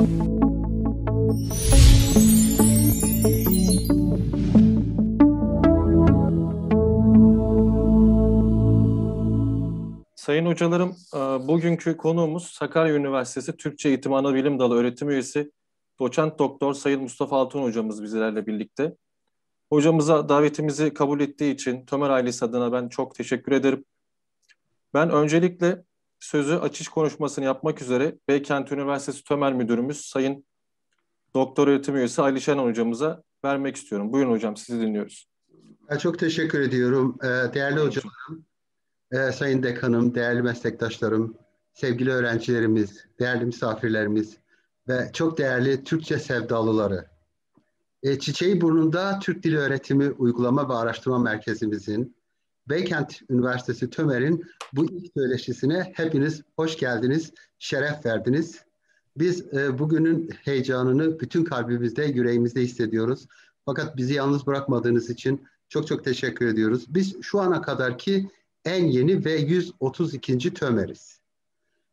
Sayın hocalarım, bugünkü konuğumuz Sakarya Üniversitesi Türkçe Eğitim Anabilim Dalı öğretim üyesi Doçent Doktor Sayın Mustafa Altun hocamız bizlerle birlikte. Hocamıza davetimizi kabul ettiği için Tömer ailesi adına ben çok teşekkür ederim. Ben öncelikle sözü açış konuşmasını yapmak üzere Beykent Üniversitesi Tömer Müdürümüz Sayın Doktor Öğretim Üyesi Ali Şenol hocamıza vermek istiyorum. Buyurun hocam, sizi dinliyoruz. Çok teşekkür ediyorum. Değerli hocalarım, Sayın Dekanım, değerli meslektaşlarım, sevgili öğrencilerimiz, değerli misafirlerimiz ve çok değerli Türkçe sevdalıları. Çiçeği Burnu'nda Türk Dili Öğretimi Uygulama ve Araştırma Merkezimizin, Beykent Üniversitesi Tömer'in bu ilk söyleşisine hepiniz hoş geldiniz, şeref verdiniz. Biz bugünün heyecanını bütün kalbimizde, yüreğimizde hissediyoruz. Fakat bizi yalnız bırakmadığınız için çok çok teşekkür ediyoruz. Biz şu ana kadarki en yeni ve 132. Tömer'iz.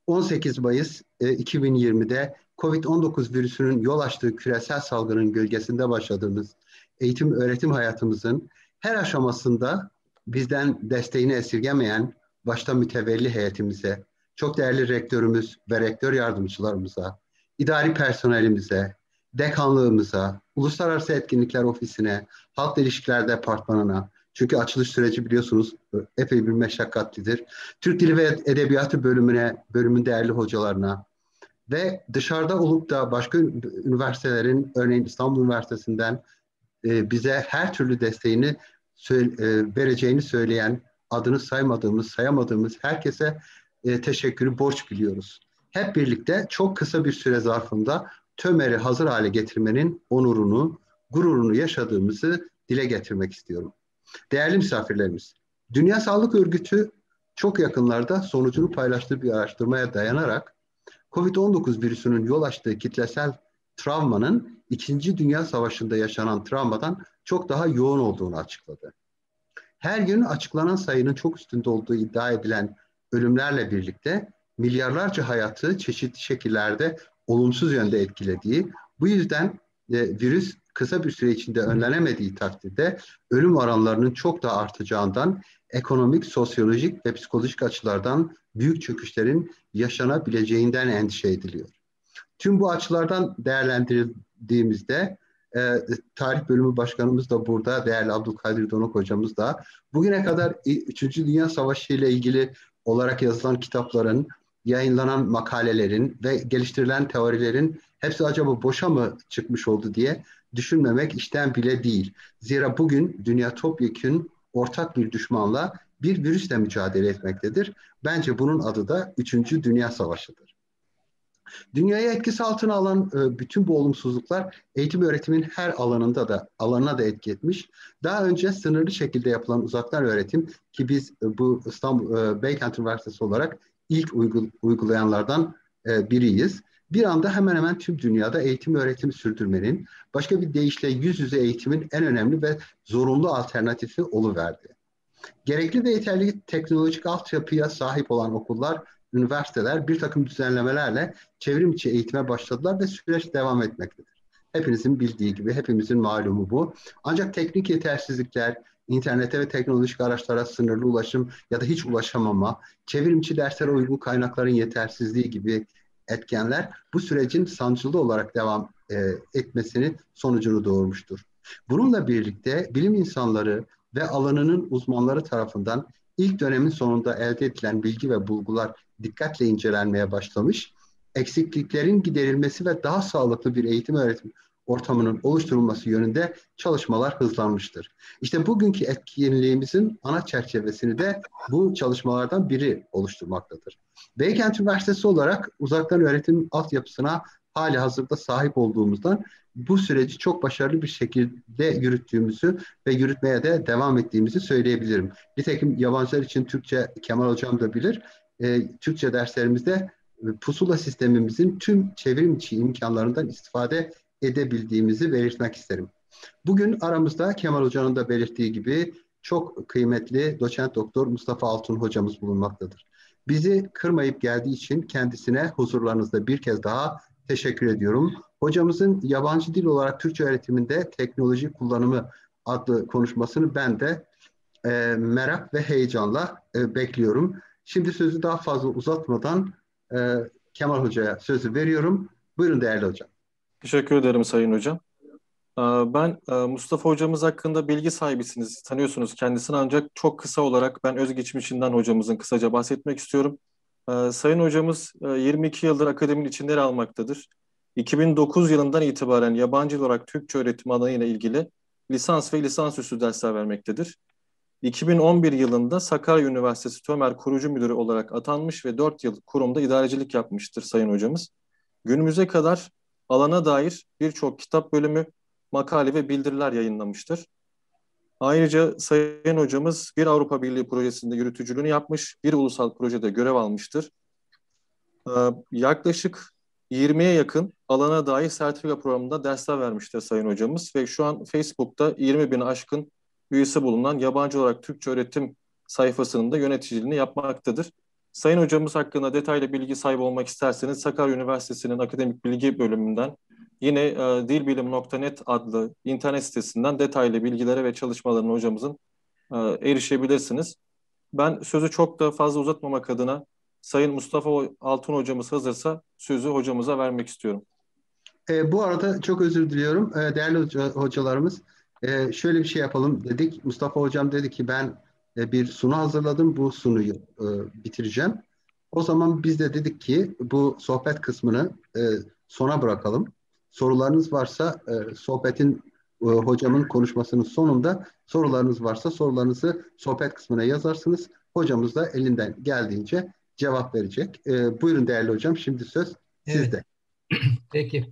18 Mayıs 2020'de COVID-19 virüsünün yol açtığı küresel salgının gölgesinde başladığımız eğitim öğretim hayatımızın her aşamasında bizden desteğini esirgemeyen başta mütevelli heyetimize, çok değerli rektörümüz ve rektör yardımcılarımıza, idari personelimize, dekanlığımıza, Uluslararası Etkinlikler Ofisi'ne, Halkla İlişkiler Departmanı'na, çünkü açılış süreci biliyorsunuz epey bir meşakkatlidir, Türk Dili ve Edebiyatı bölümün değerli hocalarına ve dışarıda olup da başka üniversitelerin, örneğin İstanbul Üniversitesi'nden bize her türlü desteğini vereceğini söyleyen, adını saymadığımız, sayamadığımız herkese teşekkürü borç biliyoruz. Hep birlikte çok kısa bir süre zarfında Tömer'i hazır hale getirmenin onurunu, gururunu yaşadığımızı dile getirmek istiyorum. Değerli misafirlerimiz, Dünya Sağlık Örgütü çok yakınlarda sonucunu paylaştığı bir araştırmaya dayanarak COVID-19 virüsünün yol açtığı kitlesel travmanın 2. Dünya Savaşı'nda yaşanan travmadan çok daha yoğun olduğunu açıkladı. Her gün açıklanan sayının çok üstünde olduğu iddia edilen ölümlerle birlikte milyarlarca hayatı çeşitli şekillerde olumsuz yönde etkilediği, bu yüzden virüs kısa bir süre içinde önlenemediği takdirde ölüm oranlarının çok daha artacağından, ekonomik, sosyolojik ve psikolojik açılardan büyük çöküşlerin yaşanabileceğinden endişe ediliyor. Tüm bu açılardan değerlendirildiğimizde tarih bölümü başkanımız da burada, değerli Abdülkadir Dönük hocamız da, bugüne kadar 3. Dünya Savaşı ile ilgili olarak yazılan kitapların, yayınlanan makalelerin ve geliştirilen teorilerin hepsi acaba boşa mı çıkmış oldu diye düşünmemek işten bile değil. Zira bugün dünya topyekün ortak bir düşmanla, bir virüsle mücadele etmektedir. Bence bunun adı da 3. Dünya Savaşı'dır. Dünyayı etkisi altına alan bütün bu olumsuzluklar eğitim öğretimin her alanına da etki etmiş. Daha önce sınırlı şekilde yapılan uzaktan öğretim, ki biz bu Beykent Üniversitesi olarak ilk uygulayanlardan biriyiz. Bir anda hemen hemen tüm dünyada eğitim öğretimi sürdürmenin, başka bir deyişle yüz yüze eğitimin en önemli ve zorunlu alternatifi oluverdi. Gerekli ve yeterli teknolojik altyapıya sahip olan okullar, üniversiteler bir takım düzenlemelerle çevrim içi eğitime başladılar ve süreç devam etmektedir. Hepinizin bildiği gibi, hepimizin malumu bu. Ancak teknik yetersizlikler, internete ve teknolojik araçlara sınırlı ulaşım ya da hiç ulaşamama, çevrim içi derslere uygun kaynakların yetersizliği gibi etkenler bu sürecin sancılı olarak devam etmesinin sonucunu doğurmuştur. Bununla birlikte bilim insanları ve alanının uzmanları tarafından ilk dönemin sonunda elde edilen bilgi ve bulgular dikkatle incelenmeye başlamış, eksikliklerin giderilmesi ve daha sağlıklı bir eğitim öğretim ortamının oluşturulması yönünde çalışmalar hızlanmıştır. İşte bugünkü etkinliğimizin ana çerçevesini de bu çalışmalardan biri oluşturmaktadır. Beykent Üniversitesi olarak uzaktan öğretim altyapısına hali hazırda sahip olduğumuzdan bu süreci çok başarılı bir şekilde yürüttüğümüzü ve yürütmeye de devam ettiğimizi söyleyebilirim. Nitekim yabancılar için Türkçe, Kemal hocam da bilir, Türkçe derslerimizde pusula sistemimizin tüm çevrim içi imkanlarından istifade edebildiğimizi belirtmek isterim. Bugün aramızda Kemal hocanın da belirttiği gibi çok kıymetli Doçent Doktor Mustafa Altun hocamız bulunmaktadır. Bizi kırmayıp geldiği için kendisine huzurlarınızda bir kez daha Teşekkür ediyorum. Hocamızın yabancı dil olarak Türkçe öğretiminde teknoloji kullanımı adlı konuşmasını ben de merak ve heyecanla bekliyorum. Şimdi sözü daha fazla uzatmadan Kemal Hoca'ya sözü veriyorum. Buyurun değerli hocam. Teşekkür ederim Sayın Hocam. Ben Mustafa Hocamız hakkında bilgi sahibisiniz, tanıyorsunuz kendisini, ancak çok kısa olarak ben özgeçmişinden hocamızın kısaca bahsetmek istiyorum. Sayın Hocamız 22 yıldır akademinin içinde yer almaktadır. 2009 yılından itibaren yabancı olarak Türkçe öğretimi alanıyla ilgili lisans ve lisansüstü dersler vermektedir. 2011 yılında Sakarya Üniversitesi Tömer kurucu müdürü olarak atanmış ve 4 yıl kurumda idarecilik yapmıştır Sayın Hocamız. Günümüze kadar alana dair birçok kitap bölümü, makale ve bildiriler yayınlamıştır. Ayrıca Sayın Hocamız bir Avrupa Birliği projesinde yürütücülüğünü yapmış, bir ulusal projede görev almıştır. Yaklaşık 20'ye yakın alana dair sertifika programında dersler vermiştir Sayın Hocamız ve şu an Facebook'ta 20.000'e aşkın üyesi bulunan yabancı olarak Türkçe öğretim sayfasının da yöneticiliğini yapmaktadır. Sayın Hocamız hakkında detaylı bilgi sahibi olmak isterseniz Sakarya Üniversitesi'nin akademik bilgi bölümünden, yine Dilbilimi.net adlı internet sitesinden detaylı bilgilere ve çalışmalarına hocamızın erişebilirsiniz. Ben sözü çok da fazla uzatmamak adına Sayın Mustafa Altun hocamız hazırsa sözü hocamıza vermek istiyorum. Bu arada çok özür diliyorum değerli hocalarımız. Şöyle bir şey yapalım dedik. Mustafa hocam dedi ki ben bir sunu hazırladım. Bu sunuyu bitireceğim. O zaman biz de dedik ki bu sohbet kısmını sona bırakalım. Sorularınız varsa sohbetin, hocamın konuşmasının sonunda sorularınız varsa sorularınızı sohbet kısmına yazarsınız. Hocamız da elinden geldiğince cevap verecek. Buyurun değerli hocam, şimdi söz sizde. Peki.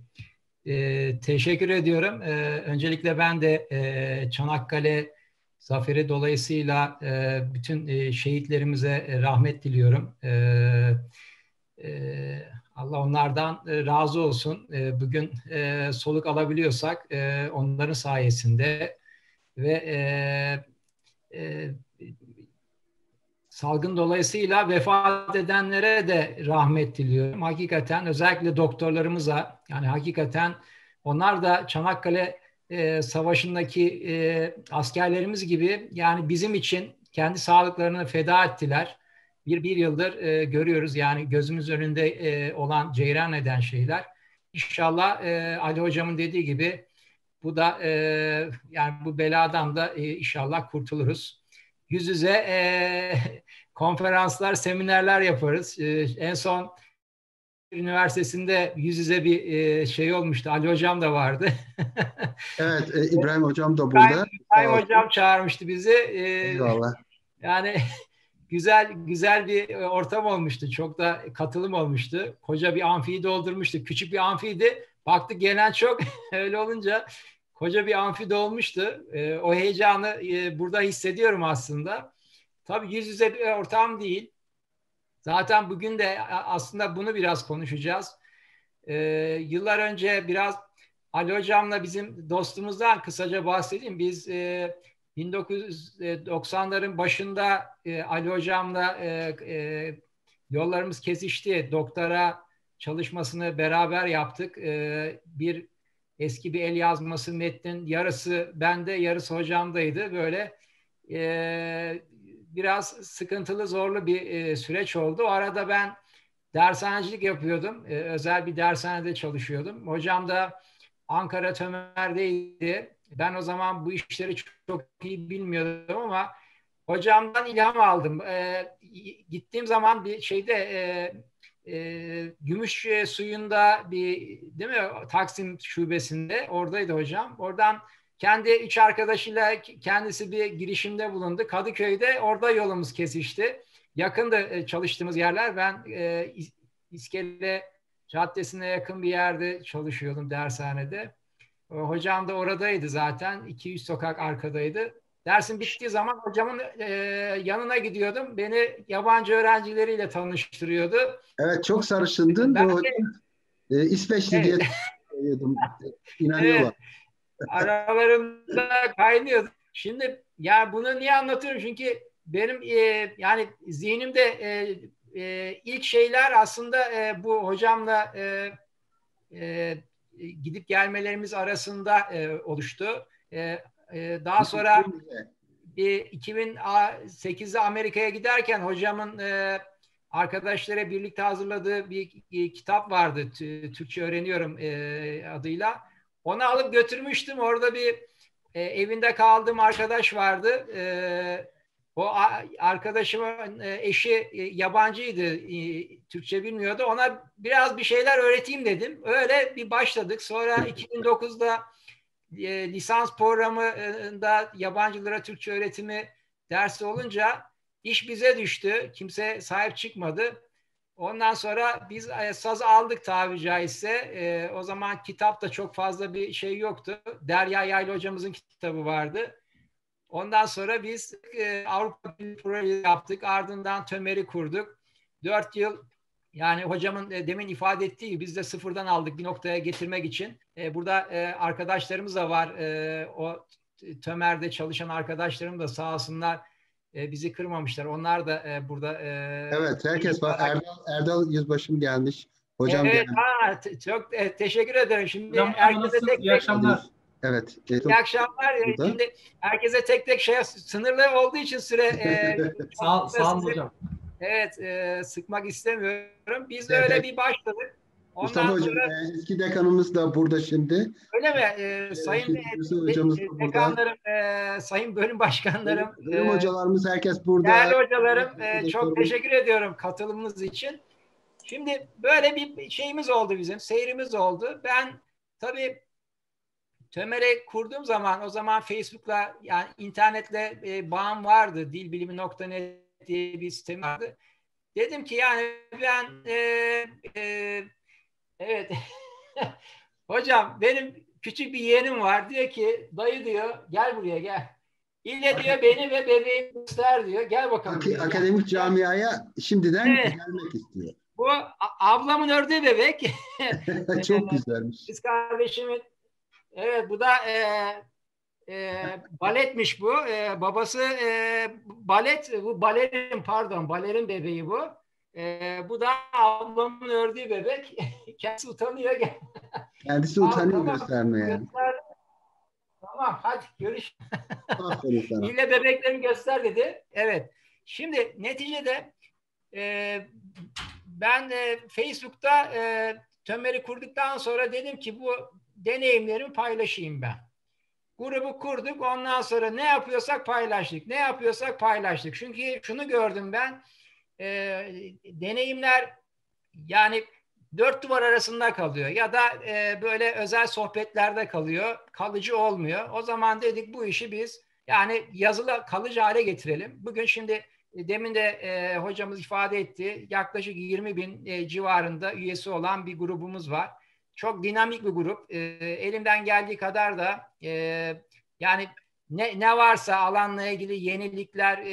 Teşekkür ediyorum. Öncelikle ben de Çanakkale zaferi dolayısıyla bütün şehitlerimize rahmet diliyorum. Allah onlardan razı olsun. Bugün soluk alabiliyorsak onların sayesinde ve salgın dolayısıyla vefat edenlere de rahmet diliyorum. Hakikaten özellikle doktorlarımıza, yani hakikaten onlar da Çanakkale Savaşı'ndaki askerlerimiz gibi, yani bizim için kendi sağlıklarını feda ettiler. Bir yıldır görüyoruz, yani gözümüz önünde olan, ceyran eden şeyler. İnşallah Ali hocamın dediği gibi bu da yani bu beladan da inşallah kurtuluruz. Yüz yüze konferanslar, seminerler yaparız. En son üniversitesinde yüz yüze bir şey olmuştu. Ali hocam da vardı. Evet, İbrahim hocam da burada. İbrahim hocam çağırmıştı bizi. Eyvallah. Yani güzel bir ortam olmuştu. Çok da katılım olmuştu. Koca bir amfiyi doldurmuştu. Küçük bir amfiydi. Baktık gelen çok. Öyle olunca koca bir amfi dolmuştu. O heyecanı burada hissediyorum aslında. Tabii yüz yüze bir ortam değil. Zaten bugün de aslında bunu biraz konuşacağız. Yıllar önce biraz Ali hocamla bizim dostumuzdan kısaca bahsedeyim. Biz 1990'ların başında Ali hocamla yollarımız kesişti. Doktora çalışmasını beraber yaptık. Bir eski bir el yazması metnin yarısı bende, yarısı hocamdaydı. Böyle biraz sıkıntılı, zorlu bir süreç oldu. O arada ben dershanecilik yapıyordum. Özel bir dershanede çalışıyordum. Hocam da Ankara Tömer'deydi. Ben o zaman bu işleri çok iyi bilmiyordum ama hocamdan ilham aldım. Gittiğim zaman bir şeyde Gümüş suyunda bir, değil mi, Taksim şubesinde oradaydı hocam. Oradan kendi üç arkadaşıyla kendisi bir girişimde bulundu. Kadıköy'de orada yolumuz kesişti. Yakında çalıştığımız yerler. Ben İskele Caddesi'ne yakın bir yerde çalışıyordum dershanede. Hocam da oradaydı zaten. 200 sokak arkadaydı. Dersin bittiği zaman hocamın yanına gidiyordum. Beni yabancı öğrencileriyle tanıştırıyordu. Evet, çok sarışındın. Ben de İsveçli diye söylüyordum. İnanıyorlar. Evet. Aralarında kaynıyordu. Şimdi yani bunu niye anlatıyorum? Çünkü benim yani zihnimde ilk şeyler aslında bu hocamla gidip gelmelerimiz arasında oluştu. Daha sonra 2008'de Amerika'ya giderken hocamın arkadaşlara birlikte hazırladığı bir kitap vardı. Türkçe Öğreniyorum adıyla. Onu alıp götürmüştüm. Orada bir evinde kaldığım arkadaş vardı. O arkadaşımın eşi yabancıydı. Türkçe bilmiyordu. Ona biraz bir şeyler öğreteyim dedim. Öyle bir başladık. Sonra 2009'da lisans programında yabancılara Türkçe öğretimi dersi olunca iş bize düştü. Kimse sahip çıkmadı. Ondan sonra biz saz aldık tabiri caizse. O zaman kitapta çok fazla bir şey yoktu. Derya Yaylı hocamızın kitabı vardı. Ondan sonra biz Avrupa Birliği projesi yaptık. Ardından Tömer'i kurduk. 4 yıl, yani hocamın demin ifade ettiği gibi biz de sıfırdan aldık bir noktaya getirmek için. Burada arkadaşlarımız da var. O Tömer'de çalışan arkadaşlarım da sağ olsunlar. Bizi kırmamışlar. Onlar da burada... Evet, herkes var. Erdal Yüzbaşım gelmiş. Hocam evet, gelmiş. Çok teşekkür ederim. Şimdi hocam, herkese tek tek... akşamlar. Evet. İyi akşamlar. Burada. Şimdi herkese tek tek sınırlı olduğu için süre... sağ olun hocam. Evet, sıkmak istemiyorum. Biz de öyle bir başladık. Ondan Mustafa sonra... Hocam, eski dekanımız da burada şimdi. Öyle mi? Sayın dekanlarım, sayın bölüm başkanlarım, bölüm hocalarımız, herkes burada. Değerli hocalarım, çok teşekkür ediyorum katılımınız için. Şimdi böyle bir şeyimiz oldu bizim, seyrimiz oldu. Ben tabii Tömer'i kurduğum zaman, o zaman Facebook'la, yani internetle bağım vardı. Dilbilimi.net diye bir sistemi vardı. Dedim ki yani ben... Evet. Hocam benim küçük bir yeğenim var. Diyor ki dayı diyor gel buraya gel. İlle diyor beni ve bebeğimi göster diyor. Gel bakalım. Akademik camiaya şimdiden gelmek istiyor. Bu ablamın ördeği bebek. Çok güzelmiş. Kız kardeşimin. Evet, bu da baletmiş bu. Babası balet. Bu balerin, pardon, balerin bebeği bu. Bu da ablamın ördüğü bebek. Kendisi utanıyor. Kendisi utanıyor göstermeye. Yani. Tamam, hadi görüş. İlle bebeklerini göster dedi. Evet. Şimdi neticede ben Facebook'ta Tömer'i kurduktan sonra dedim ki bu deneyimlerimi paylaşayım ben. Grubu kurduk. Ondan sonra ne yapıyorsak paylaştık. Ne yapıyorsak paylaştık. Çünkü şunu gördüm ben. Deneyimler yani 4 duvar arasında kalıyor ya da böyle özel sohbetlerde kalıyor, kalıcı olmuyor. O zaman dedik bu işi biz yani yazılı kalıcı hale getirelim. Bugün şimdi demin de hocamız ifade etti, yaklaşık 20.000 civarında üyesi olan bir grubumuz var. Çok dinamik bir grup. Elimden geldiği kadar da yani ne varsa alanla ilgili yenilikler,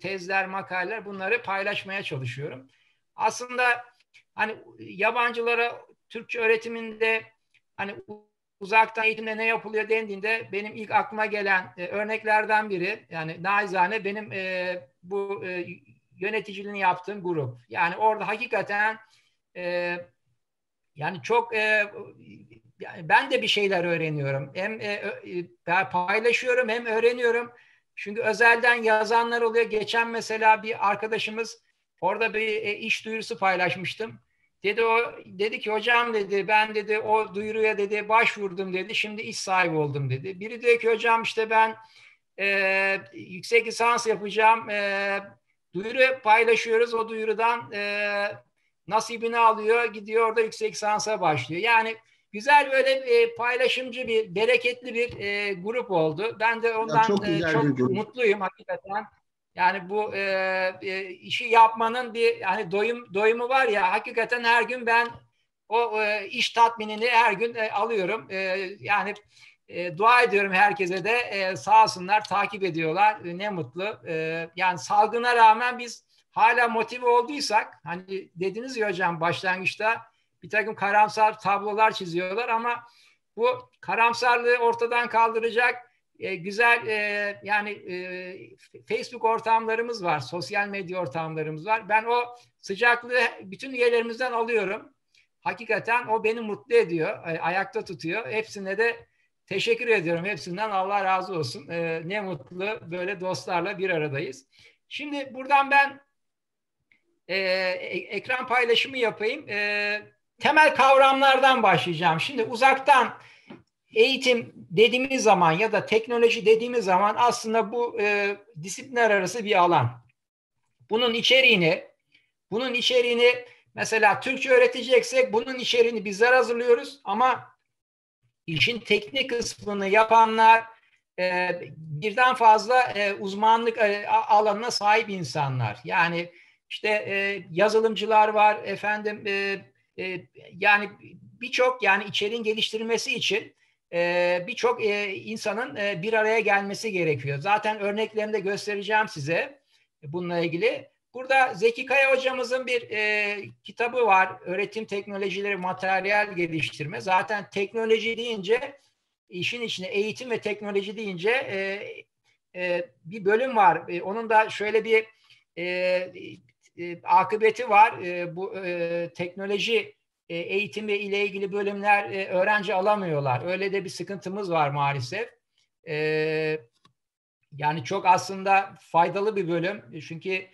tezler, makaleler, bunları paylaşmaya çalışıyorum. Aslında hani yabancılara Türkçe öğretiminde hani uzaktan eğitimde ne yapılıyor dendiğinde benim ilk aklıma gelen örneklerden biri, yani naizane benim bu yöneticiliğini yaptığım grup. Yani orada hakikaten yani çok... ben de bir şeyler öğreniyorum. Hem paylaşıyorum hem öğreniyorum. Çünkü özelden yazanlar oluyor. Geçen mesela bir arkadaşımız orada bir iş duyurusu paylaşmıştım. Dedi ki hocam dedi ben dedi o duyuruya dedi başvurdum dedi. Şimdi iş sahibi oldum dedi. Biri diyor ki hocam işte ben yüksek lisans yapacağım. Duyuru paylaşıyoruz. O duyurudan nasibini alıyor. Gidiyor orada yüksek lisansa başlıyor. Yani güzel böyle paylaşımcı bir, bereketli bir grup oldu. Ben de ondan çok mutluyum hakikaten. Yani bu işi yapmanın bir hani doyumu var ya, hakikaten her gün ben o iş tatminini her gün alıyorum. Yani dua ediyorum herkese de sağ olsunlar, takip ediyorlar. Ne mutlu. Yani salgına rağmen biz hala motive olduysak, hani dediniz ya hocam başlangıçta, bir takım karamsar tablolar çiziyorlar ama bu karamsarlığı ortadan kaldıracak güzel yani Facebook ortamlarımız var, sosyal medya ortamlarımız var. Ben o sıcaklığı bütün üyelerimizden alıyorum. Hakikaten o beni mutlu ediyor, ayakta tutuyor. Hepsine de teşekkür ediyorum. Hepsinden Allah razı olsun. Ne mutlu böyle dostlarla bir aradayız. Şimdi buradan ben ekran paylaşımı yapayım. Temel kavramlardan başlayacağım. Şimdi uzaktan eğitim dediğimiz zaman ya da teknoloji dediğimiz zaman aslında bu disiplinler arası bir alan. Bunun içeriğini mesela Türkçe öğreteceksek bunun içeriğini bizler hazırlıyoruz ama işin teknik kısmını yapanlar birden fazla uzmanlık alanına sahip insanlar. Yani işte yazılımcılar var efendim yani birçok yani içeriğin geliştirilmesi için birçok insanın bir araya gelmesi gerekiyor. Zaten örneklerini de göstereceğim size bununla ilgili. Burada Zeki Kaya hocamızın bir kitabı var. Öğretim teknolojileri materyal geliştirme. Zaten teknoloji deyince işin içine eğitim ve teknoloji deyince bir bölüm var. Onun da şöyle bir akıbeti var. Bu teknoloji eğitimi ile ilgili bölümler öğrenci alamıyorlar. Öyle de bir sıkıntımız var maalesef. Yani çok aslında faydalı bir bölüm. Çünkü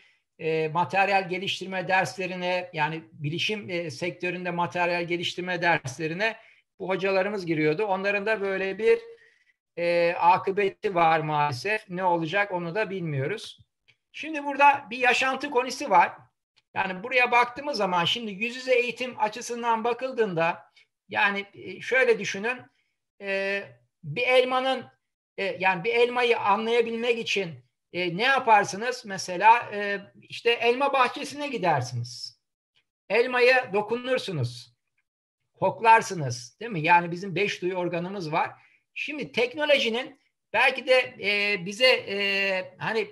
materyal geliştirme derslerine yani bilişim sektöründe materyal geliştirme derslerine bu hocalarımız giriyordu. Onların da böyle bir akıbeti var maalesef. Ne olacak onu da bilmiyoruz. Şimdi burada bir yaşantı konusu var. Yani buraya baktığımız zaman şimdi yüz yüze eğitim açısından bakıldığında yani şöyle düşünün bir elmanın yani bir elmayı anlayabilmek için ne yaparsınız? Mesela işte elma bahçesine gidersiniz. Elmaya dokunursunuz. Koklarsınız. Değil mi? Yani bizim 5 duyu organımız var. Şimdi teknolojinin belki de bize hani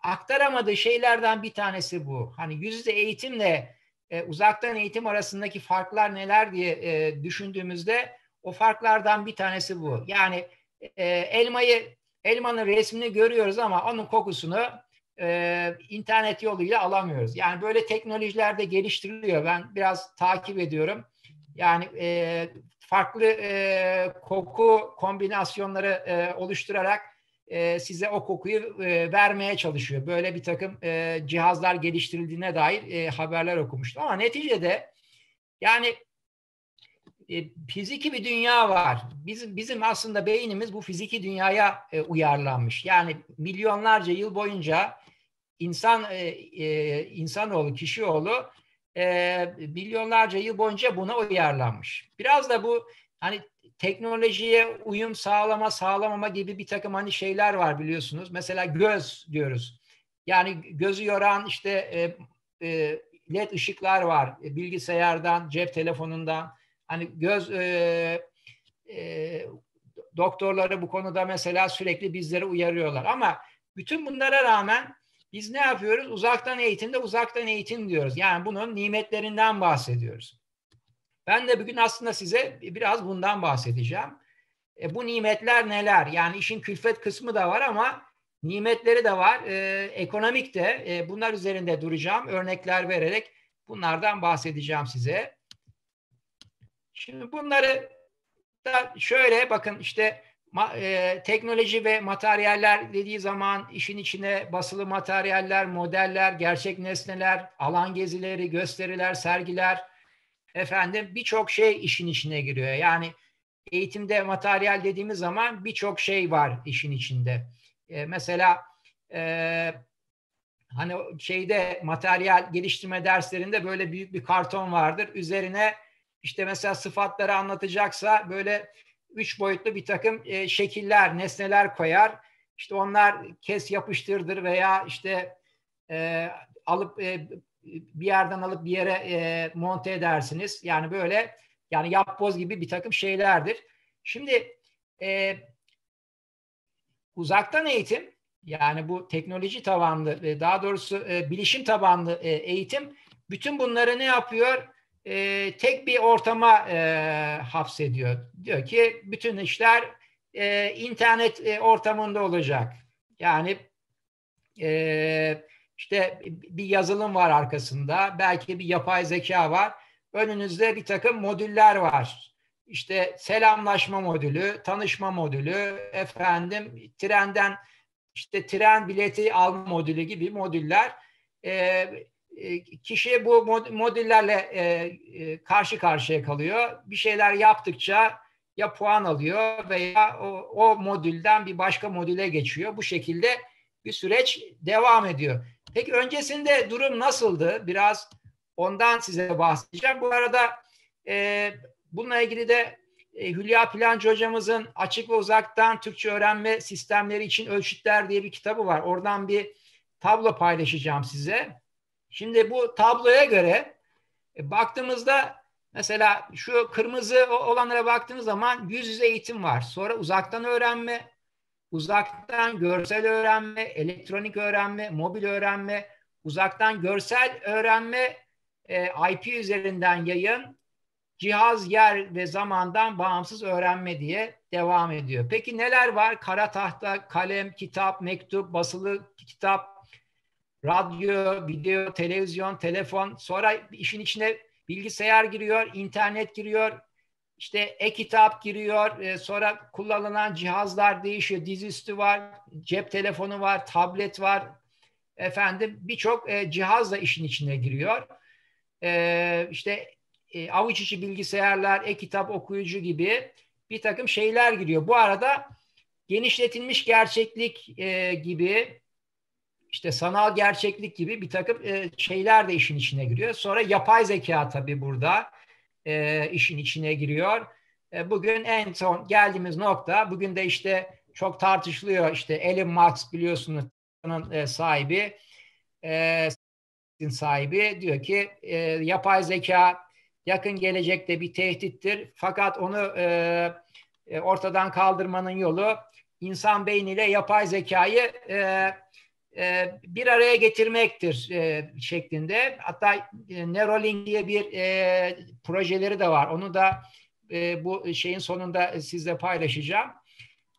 aktaramadığı şeylerden bir tanesi bu. Hani yüz yüze eğitimle uzaktan eğitim arasındaki farklar neler diye düşündüğümüzde o farklardan bir tanesi bu. Yani elmanın resmini görüyoruz ama onun kokusunu internet yoluyla alamıyoruz. Yani böyle teknolojiler de geliştiriliyor. Ben biraz takip ediyorum. Yani farklı koku kombinasyonları oluşturarak size o kokuyu vermeye çalışıyor. Böyle bir takım cihazlar geliştirildiğine dair haberler okumuştum. Ama neticede yani fiziki bir dünya var. Bizim aslında beynimiz bu fiziki dünyaya uyarlanmış. Yani milyonlarca yıl boyunca insanoğlu, kişioğlu milyonlarca yıl boyunca buna uyarlanmış. Biraz da bu hani teknolojiye uyum sağlama, sağlamama gibi bir takım hani şeyler var biliyorsunuz. Mesela göz diyoruz. Yani gözü yoran işte led ışıklar var. Bilgisayardan, cep telefonundan. Hani göz doktorları bu konuda mesela sürekli bizleri uyarıyorlar. Ama bütün bunlara rağmen biz ne yapıyoruz? Uzaktan eğitimde uzaktan eğitim diyoruz. Yani bunun nimetlerinden bahsediyoruz. Ben de bugün aslında size biraz bundan bahsedeceğim. Bu nimetler neler? Yani işin külfet kısmı da var ama nimetleri de var. Ekonomik de bunlar üzerinde duracağım. Örnekler vererek bunlardan bahsedeceğim size. Şimdi bunları da şöyle bakın işte teknoloji ve materyaller dediği zaman işin içine basılı materyaller, modeller, gerçek nesneler, alan gezileri, gösteriler, sergiler efendim birçok şey işin içine giriyor. Yani eğitimde materyal dediğimiz zaman birçok şey var işin içinde. Mesela hani şeyde materyal geliştirme derslerinde böyle büyük bir karton vardır. Üzerine İşte mesela sıfatları anlatacaksa böyle 3 boyutlu bir takım şekiller, nesneler koyar. İşte onlar kes yapıştırdır veya işte alıp bir yerden alıp bir yere monte edersiniz. Yani böyle yani yapboz gibi bir takım şeylerdir. Şimdi uzaktan eğitim yani bu teknoloji tabanlı daha doğrusu bilişim tabanlı eğitim bütün bunları ne yapıyor? Tek bir ortama hapsediyor. Diyor ki bütün işler internet ortamında olacak. Yani işte bir yazılım var arkasında. Belki bir yapay zeka var. önünüzde bir takım modüller var. İşte selamlaşma modülü, tanışma modülü, efendim trenden işte tren bileti alma modülü gibi modüller. Kişi bu modüllerle karşı karşıya kalıyor. Bir şeyler yaptıkça ya puan alıyor veya o modülden bir başka modüle geçiyor. Bu şekilde bir süreç devam ediyor. Peki öncesinde durum nasıldı? Biraz ondan size bahsedeceğim. Bu arada bununla ilgili de Hülya Plancı hocamızın Açık ve Uzaktan Türkçe Öğrenme Sistemleri için Ölçütler diye bir kitabı var. Oradan bir tablo paylaşacağım size. Şimdi bu tabloya göre baktığımızda mesela şu kırmızı olanlara baktığınız zaman yüz yüze eğitim var. Sonra uzaktan öğrenme, uzaktan görsel öğrenme, elektronik öğrenme, mobil öğrenme, uzaktan görsel öğrenme, IP üzerinden yayın, cihaz, yer ve zamandan bağımsız öğrenme diye devam ediyor. Peki neler var? Kara tahta, kalem, kitap, mektup, basılı kitap, radyo, video, televizyon, telefon. Sonra işin içine bilgisayar giriyor, internet giriyor, işte e-kitap giriyor. Sonra kullanılan cihazlar değişiyor. Dizüstü var, cep telefonu var, tablet var. Efendim birçok cihaz da işin içine giriyor. İşte avuç içi bilgisayarlar, e-kitap okuyucu gibi bir takım şeyler giriyor. Bu arada genişletilmiş gerçeklik gibi, işte sanal gerçeklik gibi bir takım şeyler de işin içine giriyor. Sonra yapay zeka tabii burada işin içine giriyor. Bugün en son geldiğimiz nokta, bugün de işte çok tartışılıyor. İşte Elon Musk biliyorsunuz, sahibi diyor ki yapay zeka yakın gelecekte bir tehdittir. Fakat onu ortadan kaldırmanın yolu insan beyniyle yapay zekayı bir araya getirmektir şeklinde. Hatta Neuralink diye bir projeleri de var. Onu da bu şeyin sonunda sizle paylaşacağım.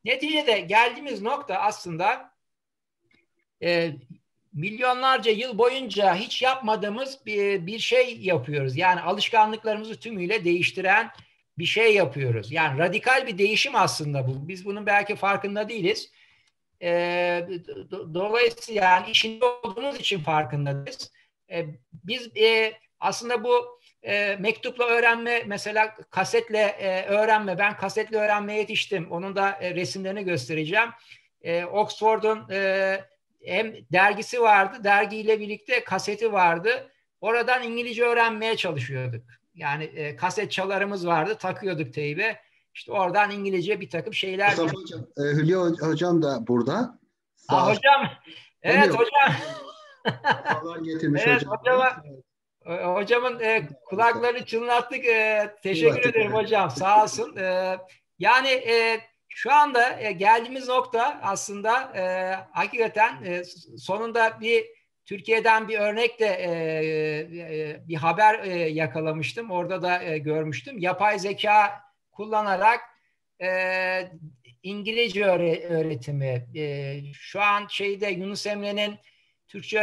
Neticede geldiğimiz nokta aslında milyonlarca yıl boyunca hiç yapmadığımız bir şey yapıyoruz. Yani alışkanlıklarımızı tümüyle değiştiren bir şey yapıyoruz. Yani radikal bir değişim aslında bu. Biz bunun belki farkında değiliz. Dolayısıyla yani işinde olduğumuz için farkındayız. Biz aslında bu mektupla öğrenme, mesela kasetle öğrenme, ben kasetle öğrenmeye yetiştim. Onun da resimlerini göstereceğim. Oxford'un hem dergisi vardı, dergiyle birlikte kaseti vardı. Oradan İngilizce öğrenmeye çalışıyorduk. Yani kaset çalarımız vardı, takıyorduk teybe. İşte oradan İngilizce bir takım şeyler. Hülya hocam da burada. Hocam, evet hocam. Evet, hocamın kulaklarını çınlattık. Teşekkür ederim hocam, sağ olsun. Yani şu anda geldiğimiz nokta aslında hakikaten sonunda bir Türkiye'den bir örnek de bir haber yakalamıştım. Orada da görmüştüm. Yapay zeka kullanarak İngilizce öğretimi. Şu an şeyde Yunus Emre'nin Türkçe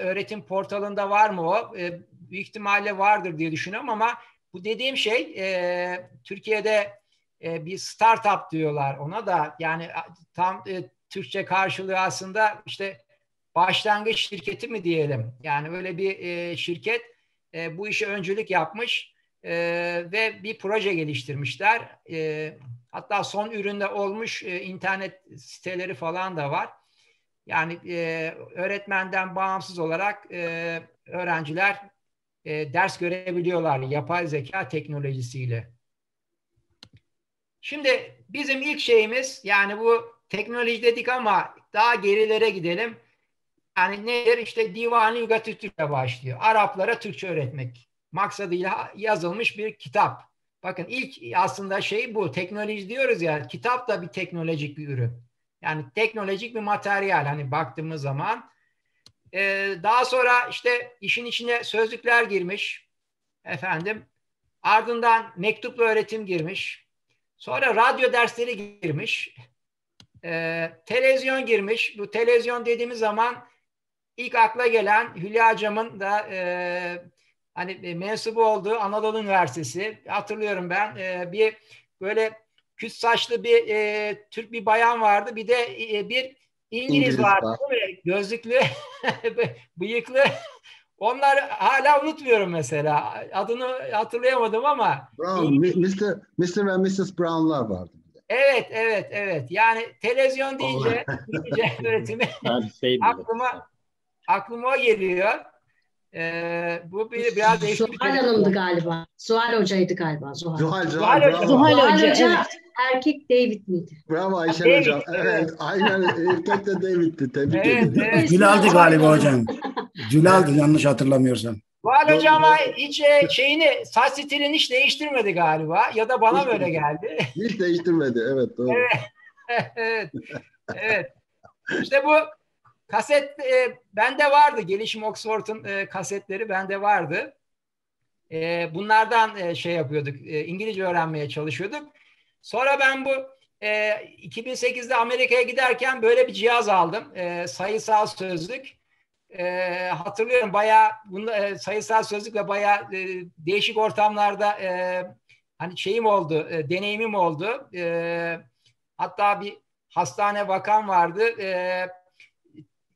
öğretim portalında var mı o? Büyük ihtimalle vardır diye düşünüyorum ama bu dediğim şey Türkiye'de bir startup diyorlar ona da, yani tam Türkçe karşılığı aslında işte başlangıç şirketi mi diyelim? Yani öyle bir şirket bu işe öncülük yapmış. Ve bir proje geliştirmişler. Hatta son üründe olmuş internet siteleri falan da var. Yani öğretmenden bağımsız olarak öğrenciler ders görebiliyorlar yapay zeka teknolojisiyle. Şimdi bizim ilk şeyimiz, yani bu teknoloji dedik ama daha gerilere gidelim. Yani nedir? İşte Divanü Lügati't-Türk'le başlıyor. Araplara Türkçe öğretmek maksadıyla yazılmış bir kitap. Bakın ilk aslında şey bu. Teknoloji diyoruz ya. Kitap da bir teknolojik bir ürün. Yani teknolojik bir materyal. Hani baktığımız zaman. Daha sonra işte işin içine sözlükler girmiş. Efendim. Ardından mektupla öğretim girmiş. Sonra radyo dersleri girmiş. Televizyon girmiş. Bu televizyon dediğimiz zaman ilk akla gelen Hülya Hocam'ın da hani mensubu olduğu Anadolu Üniversitesi, hatırlıyorum ben, bir böyle küt saçlı bir Türk bir bayan vardı, bir de bir İngiliz vardı, gözlüklü, bıyıklı. Onlar hala unutmuyorum mesela. Adını hatırlayamadım ama. Mr. ve Mrs. Brown'lar vardı. Evet. Yani televizyon deyince İngilizce öğretimi aklıma geliyor. Bu biraz değişik. Zuhal Hanım'dı galiba. Zuhal Hoca'ydı galiba. Zuhal Hoca. Erkek David miydi? Bravo Ayşen David, Hocam. Evet. Aynen. Erkek de David'ti. Tebrik ederim. Evet. Cülal'dı galiba hocam. Cülal'dı yanlış hatırlamıyorsam. Zuhal Hoca ama hiç saç stilini hiç değiştirmedi galiba. Ya da bana böyle geldi. Hiç değiştirmedi. Evet. Doğru. Evet. İşte bu kaset bende vardı. Gelişim Oxford'un kasetleri bende vardı. Bunlardan yapıyorduk. İngilizce öğrenmeye çalışıyorduk. Sonra ben bu 2008'de Amerika'ya giderken böyle bir cihaz aldım. Sayısal sözlük. Hatırlıyorum bayağı sayısal sözlük ve bayağı değişik ortamlarda oldu, deneyimim oldu. Hatta bir hastane vakam vardı.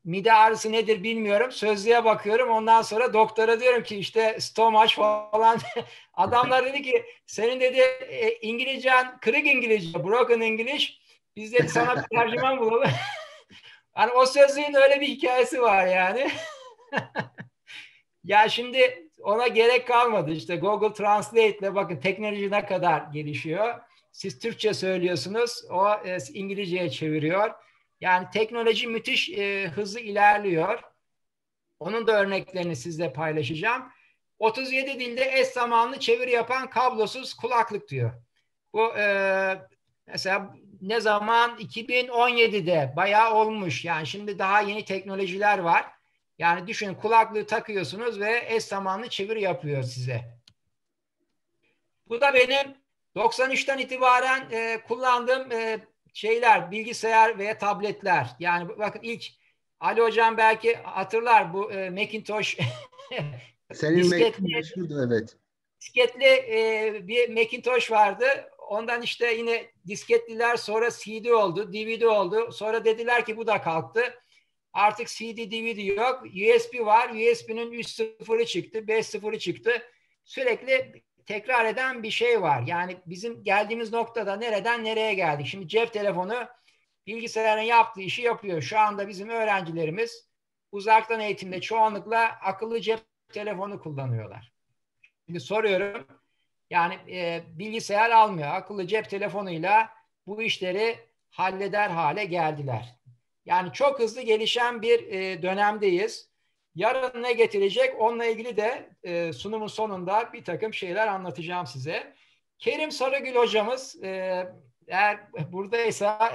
Mide ağrısı nedir bilmiyorum. Sözlüğe bakıyorum. Ondan sonra doktora diyorum ki işte stomach falan. Adamlar dedi ki senin dedi İngilizcen kırık İngilizce, broken English. Biz de sana bir tercüman bulalım. Hani o sözlüğün öyle bir hikayesi var yani. Ya şimdi ona gerek kalmadı. İşte Google Translate'le bakın teknoloji ne kadar gelişiyor. Siz Türkçe söylüyorsunuz. O İngilizceye çeviriyor. Yani teknoloji müthiş hızlı ilerliyor. Onun da örneklerini sizle paylaşacağım. 37 dilde eş zamanlı çeviri yapan kablosuz kulaklık diyor. Bu mesela ne zaman? 2017'de bayağı olmuş. Yani şimdi daha yeni teknolojiler var. Yani düşünün kulaklığı takıyorsunuz ve eş zamanlı çeviri yapıyor size. Bu da benim 93'ten itibaren kullandığım bilgisayar veya tabletler. Yani bakın ilk Ali Hocam belki hatırlar bu Macintosh. Senin Macintosh'tu evet. Disketli bir Macintosh vardı. Ondan işte yine disketliler sonra CD oldu, DVD oldu. Sonra dediler ki bu da kalktı. Artık CD, DVD yok. USB var. USB'nin 3.0'ı çıktı, 5.0'ı çıktı. Sürekli tekrar eden bir şey var. Yani bizim geldiğimiz noktada nereden nereye geldik? Şimdi cep telefonu bilgisayarın yaptığı işi yapıyor. Şu anda bizim öğrencilerimiz uzaktan eğitimde çoğunlukla akıllı cep telefonu kullanıyorlar. Şimdi soruyorum. Yani bilgisayar almıyor. Akıllı cep telefonuyla bu işleri halleder hale geldiler. Yani çok hızlı gelişen bir dönemdeyiz. Yarın ne getirecek? Onunla ilgili de sunumun sonunda bir takım şeyler anlatacağım size. Kerim Sarıgül hocamız, eğer buradaysa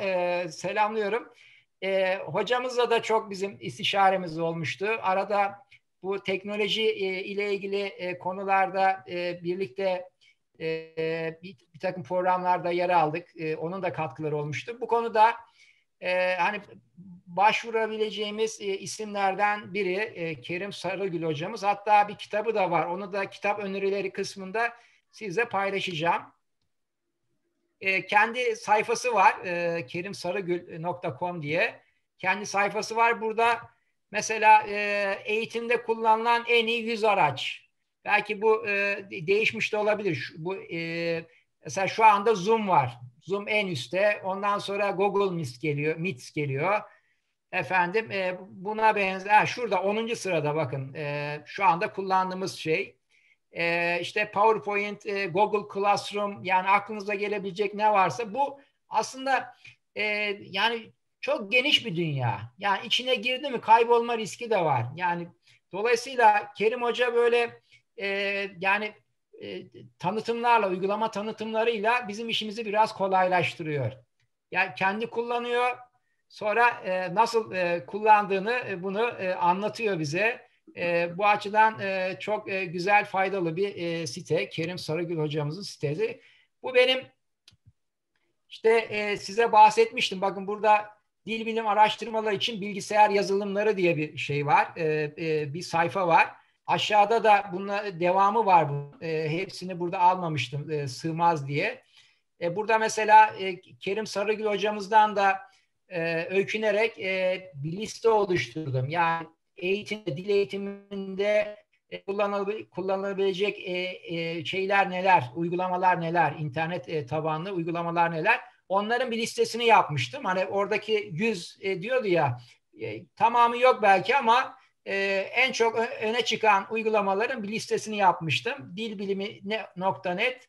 selamlıyorum. Hocamızla da çok bizim istişaremiz olmuştu. Arada bu teknoloji ile ilgili konularda birlikte bir takım programlarda yer aldık. Onun da katkıları olmuştu. Bu konuda başvurabileceğimiz isimlerden biri Kerim Sarıgül hocamız. Hatta bir kitabı da var. Onu da kitap önerileri kısmında size paylaşacağım. Kendi sayfası var. kerimsarıgül.com diye. Kendi sayfası var. Burada mesela eğitimde kullanılan en iyi 100 araç. Belki bu değişmiş de olabilir. Bu mesela şu anda Zoom var. Zoom en üstte. Ondan sonra Google Meet geliyor. Efendim buna benzer. Şurada 10. sırada bakın. Şu anda kullandığımız şey. İşte PowerPoint, Google Classroom, yani aklınıza gelebilecek ne varsa. Bu aslında yani çok geniş bir dünya. Yani içine girdi mi kaybolma riski de var. Yani dolayısıyla Kerim Hoca böyle tanıtımlarla, uygulama tanıtımlarıyla bizim işimizi biraz kolaylaştırıyor. Yani kendi kullanıyor, sonra nasıl kullandığını bunu anlatıyor bize. Bu açıdan çok güzel, faydalı bir site. Kerim Sarıgül hocamızın sitesi. Bu benim size bahsetmiştim. Bakın burada dil bilim araştırmaları için bilgisayar yazılımları diye bir şey var. Bir sayfa var. Aşağıda da bunun devamı var. Hepsini burada almamıştım sığmaz diye. Burada mesela Kerim Sarıgül hocamızdan da öykünerek bir liste oluşturdum. Yani eğitim, dil eğitiminde kullanılabilecek şeyler neler, uygulamalar neler, internet tabanlı uygulamalar neler. Onların bir listesini yapmıştım. Hani oradaki 100 diyordu ya, tamamı yok belki ama en çok öne çıkan uygulamaların bir listesini yapmıştım. Dilbilimi.net,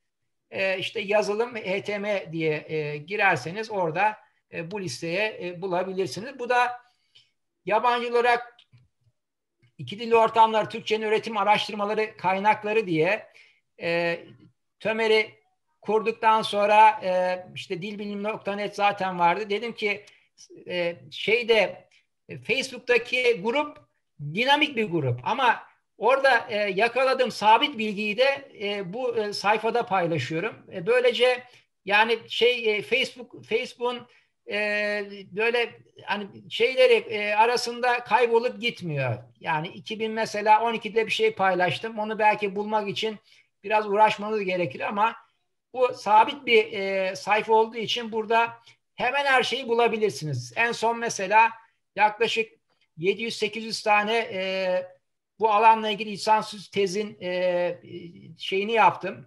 işte yazılım HTM diye girerseniz orada bu listeye bulabilirsiniz. Bu da yabancı olarak İki Dilli Ortamlar, Türkçenin Öğretim Araştırmaları Kaynakları diye Tömer'i kurduktan sonra işte dilbilimi.net zaten vardı. Dedim ki Facebook'taki grup dinamik bir grup ama orada yakaladığım sabit bilgiyi de bu sayfada paylaşıyorum. Böylece yani Facebook'un böyle hani şeyleri arasında kaybolup gitmiyor. Yani 2000 mesela 12'de bir şey paylaştım. Onu belki bulmak için biraz uğraşmanız gerekir ama bu sabit bir sayfa olduğu için burada hemen her şeyi bulabilirsiniz. En son mesela yaklaşık 700-800 tane bu alanla ilgili lisansüstü tezin şeyini yaptım.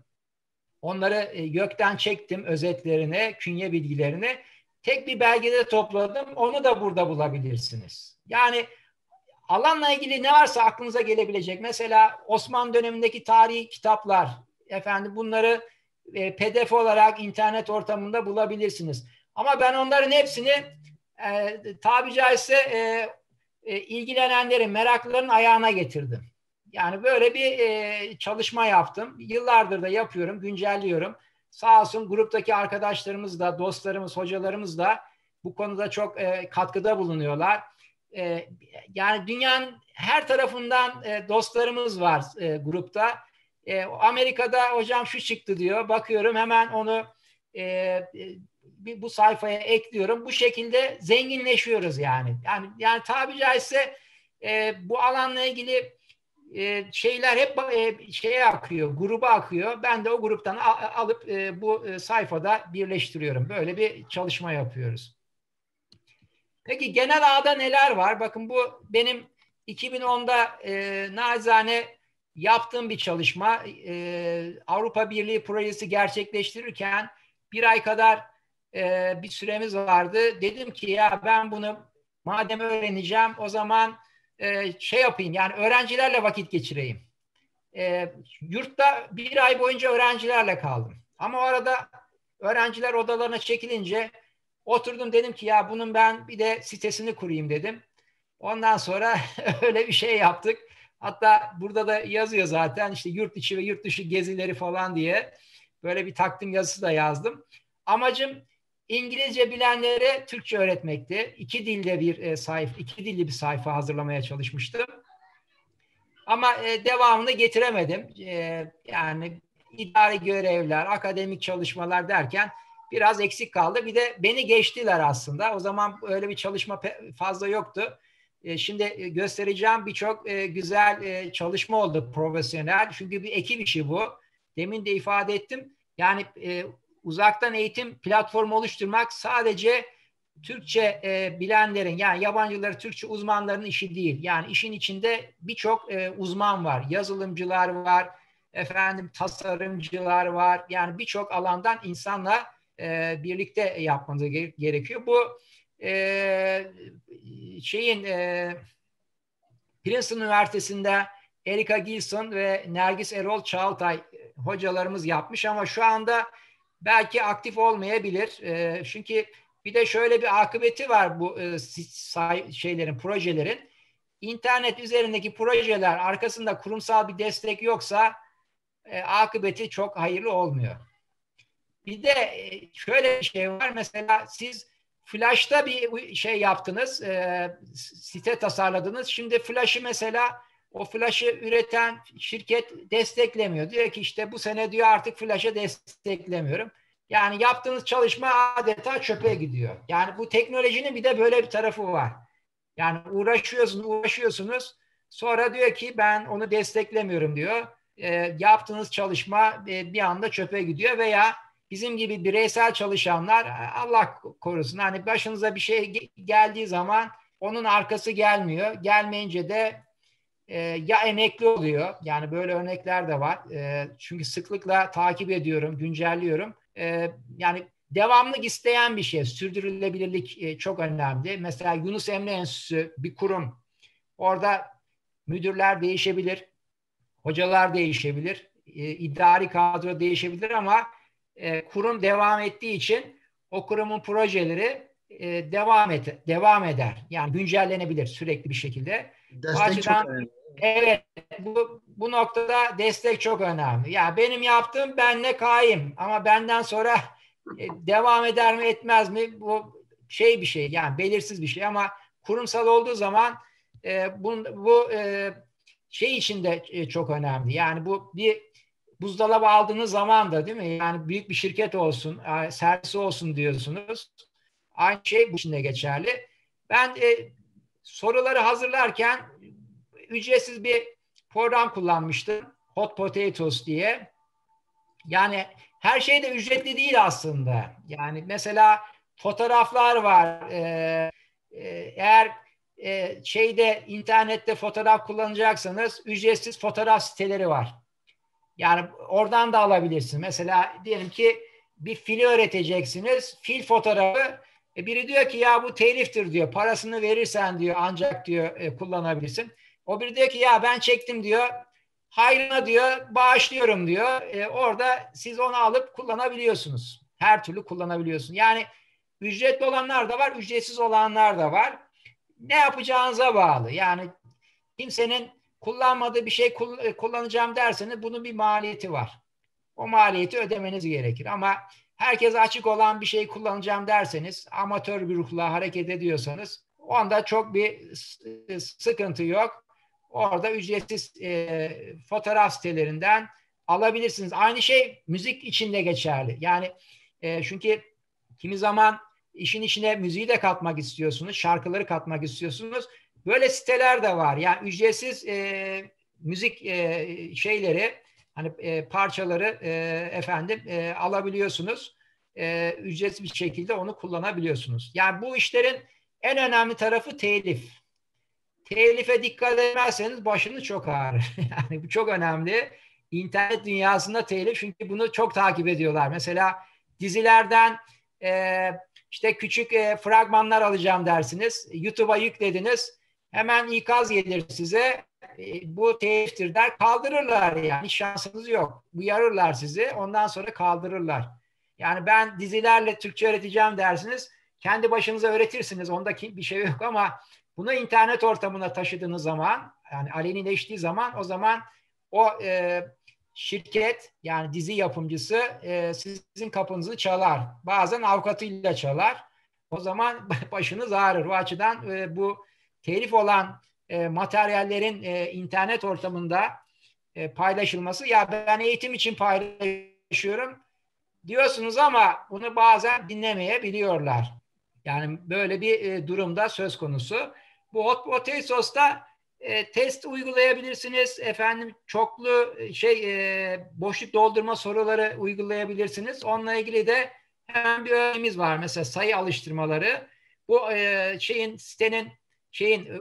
Onları YÖK'ten çektim, özetlerini, künye bilgilerini. Tek bir belgede topladım. Onu da burada bulabilirsiniz. Yani alanla ilgili ne varsa aklınıza gelebilecek. Mesela Osmanlı dönemindeki tarihi kitaplar, efendim bunları PDF olarak internet ortamında bulabilirsiniz. Ama ben onların hepsini tabi caizse ilgilenenlerin, meraklıların ayağına getirdim. Yani böyle bir çalışma yaptım. Yıllardır da yapıyorum, güncelliyorum. Sağ olsun gruptaki arkadaşlarımız da, dostlarımız, hocalarımız da bu konuda çok katkıda bulunuyorlar. Yani dünyanın her tarafından dostlarımız var grupta. Amerika'da hocam şu çıktı diyor. Bakıyorum hemen onu bu sayfaya ekliyorum. Bu şekilde zenginleşiyoruz yani. Yani tabi caizse bu alanla ilgili şeyler hep şeye akıyor, gruba akıyor. Ben de o gruptan alıp bu sayfada birleştiriyorum. Böyle bir çalışma yapıyoruz. Peki genel ağda neler var? Bakın bu benim 2010'da nacizane yaptığım bir çalışma. Avrupa Birliği projesi gerçekleştirirken bir ay kadar bir süremiz vardı. Dedim ki ya ben bunu madem öğreneceğim o zaman şey yapayım, yani öğrencilerle vakit geçireyim. Yurtta bir ay boyunca öğrencilerle kaldım. Ama o arada öğrenciler odalarına çekilince oturdum, dedim ki ya bunun ben bir de sitesini kurayım dedim. Ondan sonra öyle bir şey yaptık. Hatta burada da yazıyor zaten işte yurt içi ve yurt dışı gezileri falan diye böyle bir takdim yazısı da yazdım. Amacım İngilizce bilenlere Türkçe öğretmekti. İki dilli bir sayfa hazırlamaya çalışmıştım. Ama devamını getiremedim. Yani idari görevler, akademik çalışmalar derken biraz eksik kaldı. Bir de beni geçtiler aslında. O zaman öyle bir çalışma fazla yoktu. Şimdi göstereceğim birçok güzel çalışma oldu, profesyonel. Çünkü bir ekip işi bu. Demin de ifade ettim. Yani uzaktan eğitim platformu oluşturmak sadece Türkçe bilenlerin, yani yabancıları, Türkçe uzmanlarının işi değil. Yani işin içinde birçok uzman var. Yazılımcılar var, tasarımcılar var. Yani birçok alandan insanla birlikte yapmanız gerekiyor. Bu Princeton Üniversitesi'nde Erika Gilson ve Nergis Erol Çağatay hocalarımız yapmış ama şu anda belki aktif olmayabilir. Çünkü bir de şöyle bir akıbeti var bu projelerin. İnternet üzerindeki projeler arkasında kurumsal bir destek yoksa akıbeti çok hayırlı olmuyor. Bir de şöyle bir şey var. Mesela siz Flash'ta bir şey yaptınız, site tasarladınız. Şimdi Flash'ı mesela o Flash'ı üreten şirket desteklemiyor. Diyor ki işte bu sene diyor artık Flash'ı desteklemiyorum. Yani yaptığınız çalışma adeta çöpe gidiyor. Yani bu teknolojinin bir de böyle bir tarafı var. Yani uğraşıyorsunuz Sonra diyor ki ben onu desteklemiyorum diyor. Yaptığınız çalışma bir anda çöpe gidiyor veya bizim gibi bireysel çalışanlar, Allah korusun, hani başınıza bir şey geldiği zaman onun arkası gelmiyor. Gelmeyince de ya emekli oluyor. Yani böyle örnekler de var. Çünkü sıklıkla takip ediyorum, güncelliyorum. Yani devamlılık isteyen bir şey. Sürdürülebilirlik çok önemli. Mesela Yunus Emre Enstitüsü bir kurum. Orada müdürler değişebilir, hocalar değişebilir, idari kadro değişebilir ama kurum devam ettiği için o kurumun projeleri devam eder. Yani güncellenebilir sürekli bir şekilde. Destek açıdan, çok önemli. Evet, bu noktada destek çok önemli. Ya yani benim yaptığım benle kaim ama benden sonra devam eder mi etmez mi bu şey bir şey, yani belirsiz bir şey ama kurumsal olduğu zaman bu şey için de çok önemli. Yani bu bir buzdolabı aldığınız zaman da değil mi? Yani büyük bir şirket olsun, servisi olsun diyorsunuz. Aynı şey bu için de geçerli. Ben soruları hazırlarken ücretsiz bir program kullanmıştım. Hot Potatoes diye. Yani her şey de ücretli değil aslında. Yani mesela fotoğraflar var. Eğer internette fotoğraf kullanacaksanız ücretsiz fotoğraf siteleri var. Yani oradan da alabilirsiniz. Mesela diyelim ki bir fili öğreteceksiniz. Fil fotoğrafı biri diyor ki ya bu teliftir diyor. Parasını verirsen diyor ancak diyor kullanabilirsin. O biri diyor ki ya ben çektim diyor. Hayrına diyor bağışlıyorum diyor. Orada siz onu alıp kullanabiliyorsunuz. Her türlü kullanabiliyorsunuz. Yani ücretli olanlar da var, ücretsiz olanlar da var. Ne yapacağınıza bağlı. Yani kimsenin kullanmadığı bir şey kullanacağım derseniz bunun bir maliyeti var. O maliyeti ödemeniz gerekir. Ama herkes açık olan bir şey kullanacağım derseniz, amatör bir ruhla hareket ediyorsanız onda çok bir sıkıntı yok. Orada ücretsiz fotoğraf sitelerinden alabilirsiniz. Aynı şey müzik için de geçerli. Yani çünkü kimi zaman İşin içine müziği de katmak istiyorsunuz, şarkıları katmak istiyorsunuz. Böyle siteler de var. Yani ücretsiz müzik şeyleri, hani parçaları alabiliyorsunuz. Ücretsiz bir şekilde onu kullanabiliyorsunuz. Yani bu işlerin en önemli tarafı telif. Telife dikkat etmezseniz başınız çok ağrır. Yani bu çok önemli. İnternet dünyasında telif, çünkü bunu çok takip ediyorlar. Mesela dizilerden İşte küçük fragmanlar alacağım dersiniz. YouTube'a yüklediniz. Hemen ikaz gelir size. Bu teliftir der. Kaldırırlar yani. Hiç şansınız yok. Uyarırlar sizi. Ondan sonra kaldırırlar. Yani ben dizilerle Türkçe öğreteceğim dersiniz. Kendi başınıza öğretirsiniz. Onda bir şey yok ama bunu internet ortamına taşıdığınız zaman, yani alenileştiği zaman o zaman o şirket, yani dizi yapımcısı sizin kapınızı çalar. Bazen avukatıyla çalar. O zaman başınız ağrır. O açıdan bu telif olan materyallerin internet ortamında paylaşılması, ya ben eğitim için paylaşıyorum diyorsunuz ama bunu bazen dinlemeyebiliyorlar. Yani böyle bir durumda söz konusu. Bu Hot Potatoes'ta test uygulayabilirsiniz, çoklu boşluk doldurma soruları uygulayabilirsiniz. Onunla ilgili de hemen bir örneğimiz var. Mesela sayı alıştırmaları. Bu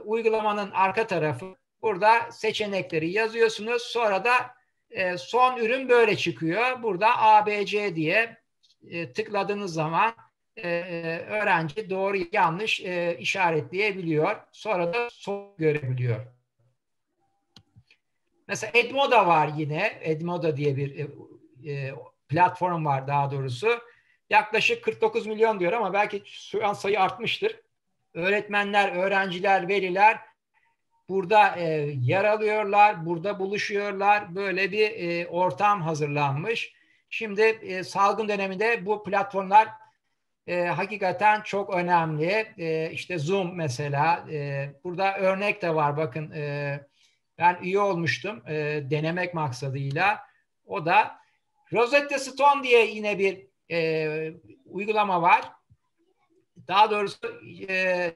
uygulamanın arka tarafı. Burada seçenekleri yazıyorsunuz. Sonra da son ürün böyle çıkıyor. Burada ABC diye tıkladığınız zaman öğrenci doğru yanlış işaretleyebiliyor. Sonra da soru görebiliyor. Mesela Edmodo var yine. Edmodo diye bir platform var daha doğrusu. Yaklaşık 49 milyon diyor ama belki şu an sayı artmıştır. Öğretmenler, öğrenciler, veliler burada yer alıyorlar, burada buluşuyorlar. Böyle bir ortam hazırlanmış. Şimdi salgın döneminde bu platformlar hakikaten çok önemli. İşte Zoom mesela. Burada örnek de var. Bakın ben üye olmuştum denemek maksadıyla. O da Rosetta Stone diye yine bir uygulama var. Daha doğrusu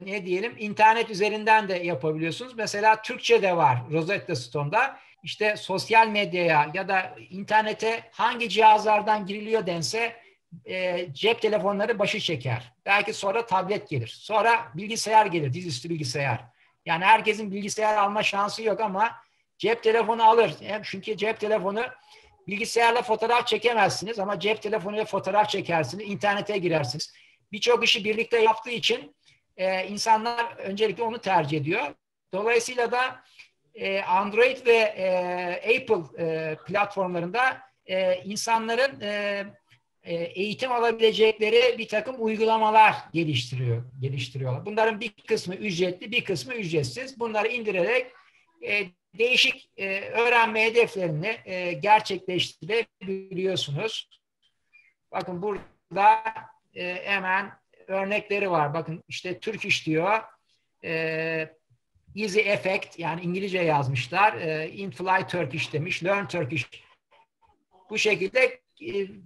ne diyelim, internet üzerinden de yapabiliyorsunuz. Mesela Türkçe de var Rosetta Stone'da. İşte sosyal medyaya ya da internete hangi cihazlardan giriliyor dense cep telefonları başı çeker. Belki sonra tablet gelir. Sonra bilgisayar gelir, dizüstü bilgisayar. Yani herkesin bilgisayar alma şansı yok ama cep telefonu alır. Çünkü cep telefonu, bilgisayarla fotoğraf çekemezsiniz ama cep telefonuyla fotoğraf çekersiniz, internete girersiniz. Birçok işi birlikte yaptığı için insanlar öncelikle onu tercih ediyor. Dolayısıyla da Android ve Apple platformlarında insanların eğitim alabilecekleri bir takım uygulamalar geliştiriyorlar. Bunların bir kısmı ücretli, bir kısmı ücretsiz. Bunları indirerek değişik öğrenme hedeflerini gerçekleştirebiliyorsunuz. Bakın burada hemen örnekleri var. Bakın işte Türk iş diyor. Easy Effect, yani İngilizce yazmışlar. In-fly Turkish demiş. Learn Turkish. Bu şekilde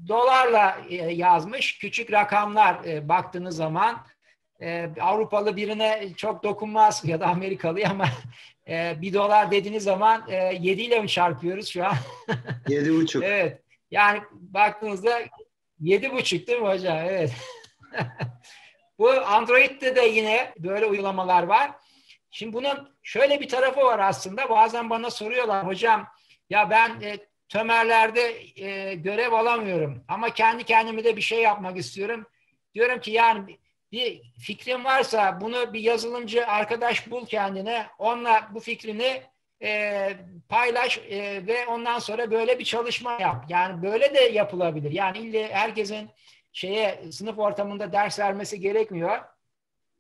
dolarla yazmış. Küçük rakamlar baktığınız zaman Avrupalı birine çok dokunmaz ya da Amerikalı, ama $1 dediğiniz zaman 7 ile mi çarpıyoruz şu an? 7,5. Evet. Yani baktığınızda 7,5 değil mi hocam? Evet. Bu Android'de de yine böyle uygulamalar var. Şimdi bunun şöyle bir tarafı var aslında. Bazen bana soruyorlar, hocam ya ben Tömer'lerde görev alamıyorum ama kendi kendime de bir şey yapmak istiyorum. Diyorum ki yani bir fikrin varsa bunu bir yazılımcı arkadaş bul kendine, onunla bu fikrini paylaş ve ondan sonra böyle bir çalışma yap. Yani böyle de yapılabilir. Yani illa herkesin sınıf ortamında ders vermesi gerekmiyor.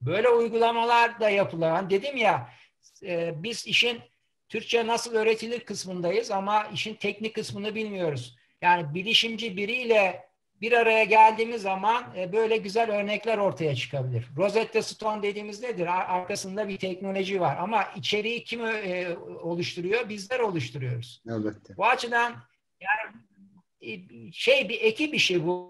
Böyle uygulamalar da yapılan. Dedim ya biz işin Türkçe nasıl öğretilir kısmındayız ama işin teknik kısmını bilmiyoruz. Yani bilişimci biriyle bir araya geldiğimiz zaman böyle güzel örnekler ortaya çıkabilir. Rosetta Stone dediğimiz nedir? Arkasında bir teknoloji var ama içeriği kim oluşturuyor? Bizler oluşturuyoruz. Elbette. Bu açıdan yani bir ekip işi bu.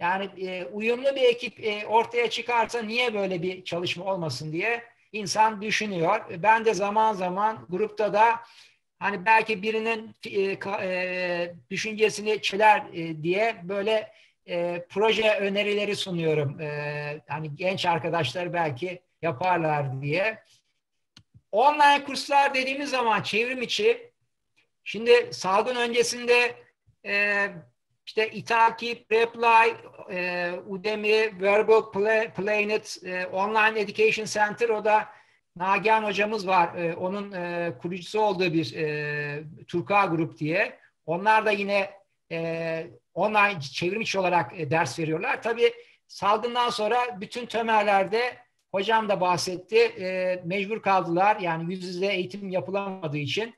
Yani uyumlu bir ekip ortaya çıkarsa niye böyle bir çalışma olmasın diye insan düşünüyor. Ben de zaman zaman grupta da hani belki birinin düşüncesini çeler diye böyle proje önerileri sunuyorum. Hani genç arkadaşlar belki yaparlar diye. Online kurslar dediğimiz zaman çevrim içi. Şimdi salgın öncesinde işte İtaki, Preply, Udemy, Verbal Planet, Online Education Center, o da Nagihan hocamız var. Onun kurucusu olduğu bir Turka Grup diye. Onlar da yine online çevrimiçi olarak ders veriyorlar. Tabii salgından sonra bütün tömerlerde, hocam da bahsetti, mecbur kaldılar. Yani yüz yüze eğitim yapılamadığı için.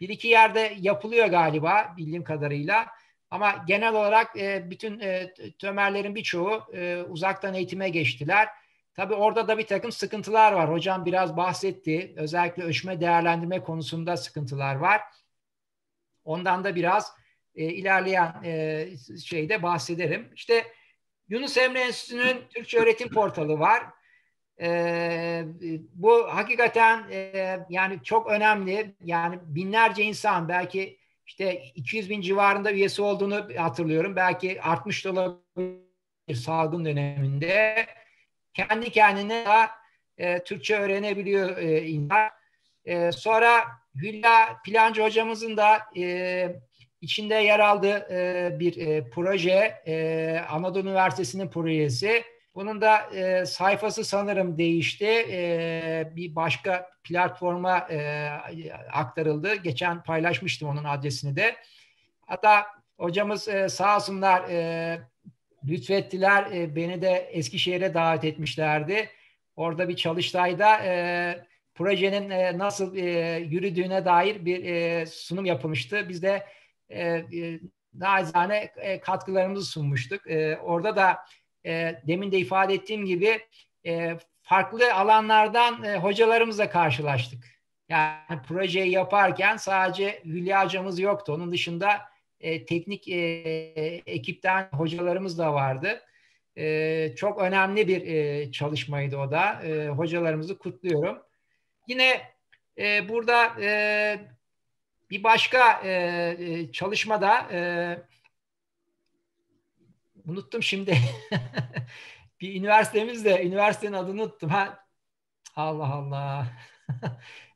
Bir iki yerde yapılıyor galiba bildiğim kadarıyla. Ama genel olarak bütün tömerlerin birçoğu uzaktan eğitime geçtiler. Tabii orada da bir takım sıkıntılar var. Hocam biraz bahsetti. Özellikle ölçme değerlendirme konusunda sıkıntılar var. Ondan da biraz ilerleyen şeyde bahsederim. İşte Yunus Emre Enstitüsü'nün Türkçe öğretim portalı var. Bu hakikaten yani çok önemli. Yani binlerce insan, belki işte 200 bin civarında üyesi olduğunu hatırlıyorum. Belki artmış da olabilir salgın döneminde. Kendi kendine daha Türkçe öğrenebiliyor insan. Sonra Hülya Plancı hocamızın da içinde yer aldığı bir proje, Anadolu Üniversitesi'nin projesi. Bunun da sayfası sanırım değişti. Bir başka platforma aktarıldı. Geçen paylaşmıştım onun adresini de. Hatta hocamız sağ olsunlar lütfettiler. Beni de Eskişehir'e davet etmişlerdi. Orada bir çalıştayda projenin nasıl yürüdüğüne dair bir sunum yapılmıştı. Biz de naçizane katkılarımızı sunmuştuk. Orada da demin de ifade ettiğim gibi farklı alanlardan hocalarımızla karşılaştık. Yani projeyi yaparken sadece Hülya hocamız yoktu. Onun dışında teknik ekipten hocalarımız da vardı. Çok önemli bir çalışmaydı o da. Hocalarımızı kutluyorum. Yine burada bir başka çalışmada unuttum şimdi. Bir üniversitemizde, üniversitenin adını unuttum. Ha. Allah Allah.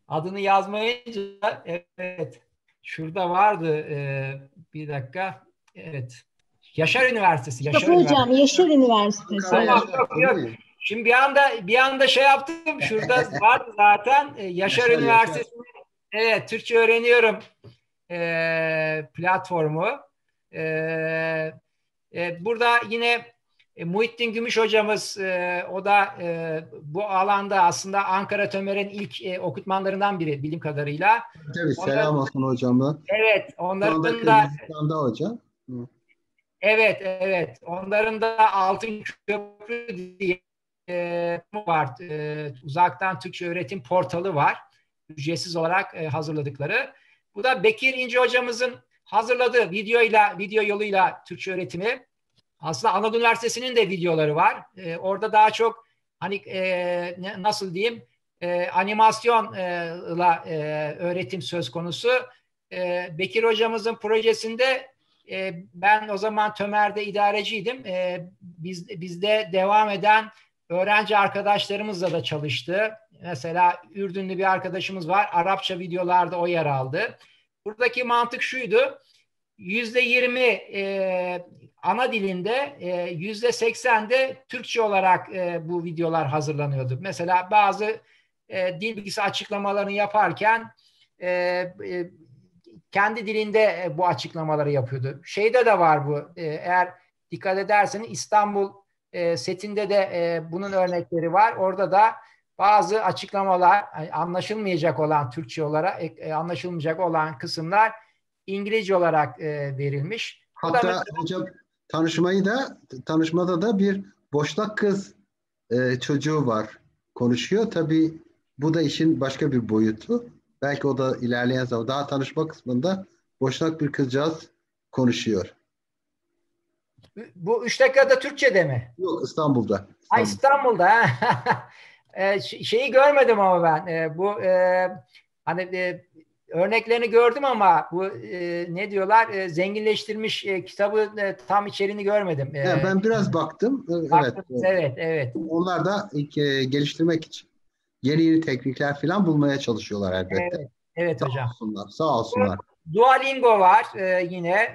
Adını yazmayınca, evet. Şurada vardı. Bir dakika. Evet. Yaşar Üniversitesi. Yaşar Üniversitesi. Yok. Şimdi bir anda şey yaptım. Şurada vardı zaten. Yaşar Üniversitesi. Evet, Türkçe öğreniyorum platformu. Burada yine Muhittin Gümüş hocamız, o da bu alanda aslında Ankara Tömer'in ilk okutmanlarından biri bildiğim kadarıyla. Tabii, selam olsun hocama. Evet, onların da hocam. Evet. Onların da Altın Köprü diye var. Uzaktan Türkçe öğretim portalı var. Ücretsiz olarak hazırladıkları. Bu da Bekir İnce hocamızın hazırladığı video yoluyla Türkçe öğretimi. Aslında Anadolu Üniversitesi'nin de videoları var. Orada daha çok hani nasıl diyeyim animasyonla öğretim söz konusu. Bekir hocamızın projesinde ben o zaman Tömer'de idareciydim. Bizde devam eden öğrenci arkadaşlarımızla da çalıştı. Mesela Ürdünlü bir arkadaşımız var. Arapça videolarda o yer aldı. Buradaki mantık şuydu. %20 ana dilinde, %80 de Türkçe olarak bu videolar hazırlanıyordu. Mesela bazı dil bilgisi açıklamalarını yaparken kendi dilinde bu açıklamaları yapıyordu. Şeyde de var bu. Eğer dikkat ederseniz İstanbul setinde de bunun örnekleri var. Orada da bazı açıklamalar, anlaşılmayacak olan Türkçe olarak, anlaşılmayacak olan kısımlar İngilizce olarak verilmiş. Hatta hocam tanışmada da bir boşnak kız çocuğu var, konuşuyor. Tabii bu da işin başka bir boyutu. Belki o da ilerleyen zaman, daha tanışma kısmında boşnak bir kızcağız konuşuyor. Bu 3 dakikada Türkçe'de mi? Yok, İstanbul'da. Ha, İstanbul'da. Şeyi görmedim ama ben. Bu hani örneklerini gördüm ama bu ne diyorlar? Zenginleştirilmiş kitabı tam içeriğini görmedim. Ben biraz baktım. Evet. Onlar da geliştirmek için yeni teknikler falan bulmaya çalışıyorlar elbette. Evet sağ hocam. Sağ olsunlar. Duolingo var yine.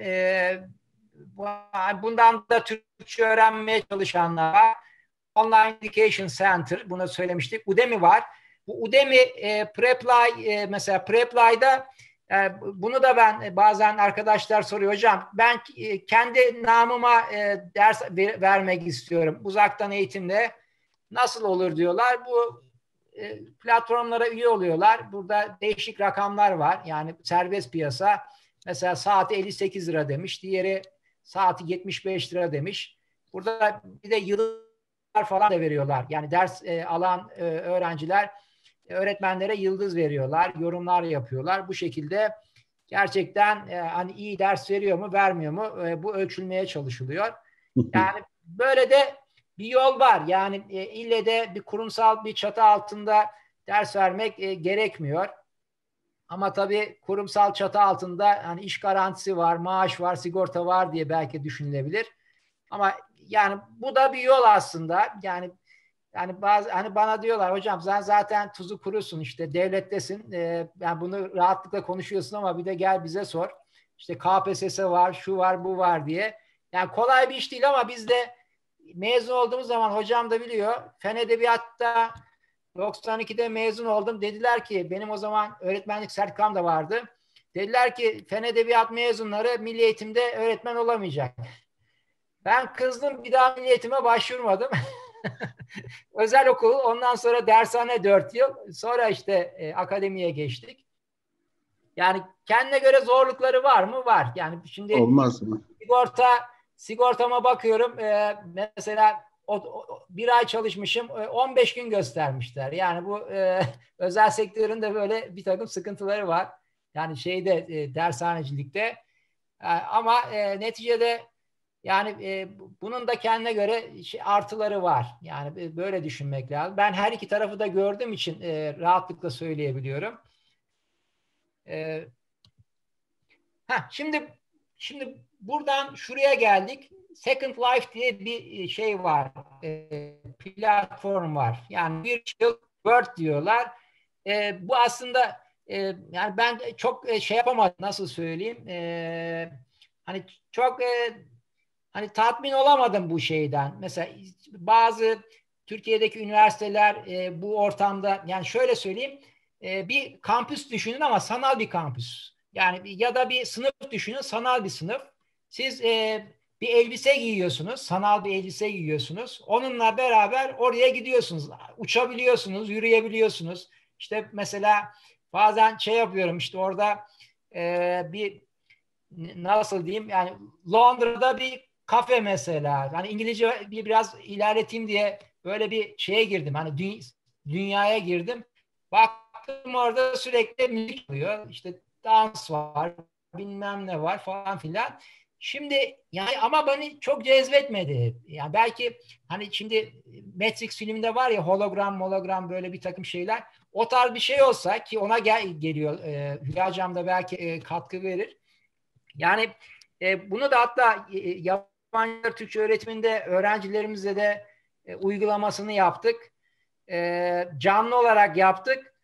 Bundan da Türkçe öğrenmeye çalışanlar var. Online Education Center, bunu söylemiştik. Udemy var. Bu Udemy Preply, mesela Preply'da bunu da ben bazen arkadaşlar soruyor. Hocam ben kendi namıma ders vermek istiyorum. Uzaktan eğitimle nasıl olur diyorlar. Bu platformlara üye oluyorlar. Burada değişik rakamlar var. Yani serbest piyasa. Mesela saati 58 lira demiş. Diğeri saati 75 lira demiş. Burada bir de yıldızlar falan da veriyorlar. Yani ders alan öğrenciler öğretmenlere yıldız veriyorlar. Yorumlar yapıyorlar. Bu şekilde gerçekten hani iyi ders veriyor mu, vermiyor mu? Bu ölçülmeye çalışılıyor. Yani böyle de bir yol var. Yani ille de bir kurumsal bir çatı altında ders vermek gerekmiyor. Ama tabii kurumsal çatı altında yani iş garantisi var, maaş var, sigorta var diye belki düşünülebilir. Ama yani bu da bir yol aslında. Yani bazı hani bana diyorlar hocam sen zaten tuzu kurusun işte devlettesin. Yani bunu rahatlıkla konuşuyorsun ama bir de gel bize sor. İşte KPSS var, şu var, bu var diye. Yani kolay bir iş değil ama biz de mezun olduğumuz zaman hocam da biliyor. Fen Edebiyat'ta 92'de mezun oldum. Dediler ki benim o zaman öğretmenlik sertifikam da vardı. Dediler ki Fen Edebiyat mezunları Milli Eğitim'de öğretmen olamayacak. Ben kızdım, bir daha Milli Eğitim'e başvurmadım. Özel okul, ondan sonra dershane 4 yıl. Sonra işte akademiye geçtik. Yani kendine göre zorlukları var mı? Var. Yani şimdi olmaz mı? Sigortama bakıyorum. Mesela bir ay çalışmışım. 15 gün göstermişler. Yani bu özel sektörün de böyle bir takım sıkıntıları var. Yani dershanecilikte. Ama neticede Yani bunun da kendine göre artıları var. Yani böyle düşünmek lazım. Ben her iki tarafı da gördüğüm için rahatlıkla söyleyebiliyorum. Şimdi buradan şuraya geldik. Second Life diye bir şey var. Platform var. Yani bir Word diyorlar. Bu aslında yani ben çok şey yapamadım. Nasıl söyleyeyim? Hani çok hani tatmin olamadım bu şeyden. Mesela bazı Türkiye'deki üniversiteler bu ortamda, yani şöyle söyleyeyim, bir kampüs düşünün ama sanal bir kampüs. Yani ya da bir sınıf düşünün, sanal bir sınıf. Siz bir elbise giyiyorsunuz, sanal bir elbise giyiyorsunuz. Onunla beraber oraya gidiyorsunuz. Uçabiliyorsunuz, yürüyebiliyorsunuz. İşte mesela bazen şey yapıyorum, işte orada bir, nasıl diyeyim, yani Londra'da bir kafe mesela. Hani İngilizce biraz ilerleteyim diye böyle bir şeye girdim. Hani dünyaya girdim. Baktım orada sürekli müzik oluyor. İşte dans var, bilmem ne var falan filan. Şimdi yani ama beni çok cezbetmedi. Yani belki hani şimdi Matrix filminde var ya, hologram, hologram böyle bir takım şeyler. O tarz bir şey olsa ki ona geliyor. Hülya Hocam da belki katkı verir. Yani bunu da hatta yabancı Türkçe öğretiminde öğrencilerimizle de uygulamasını yaptık. Canlı olarak yaptık.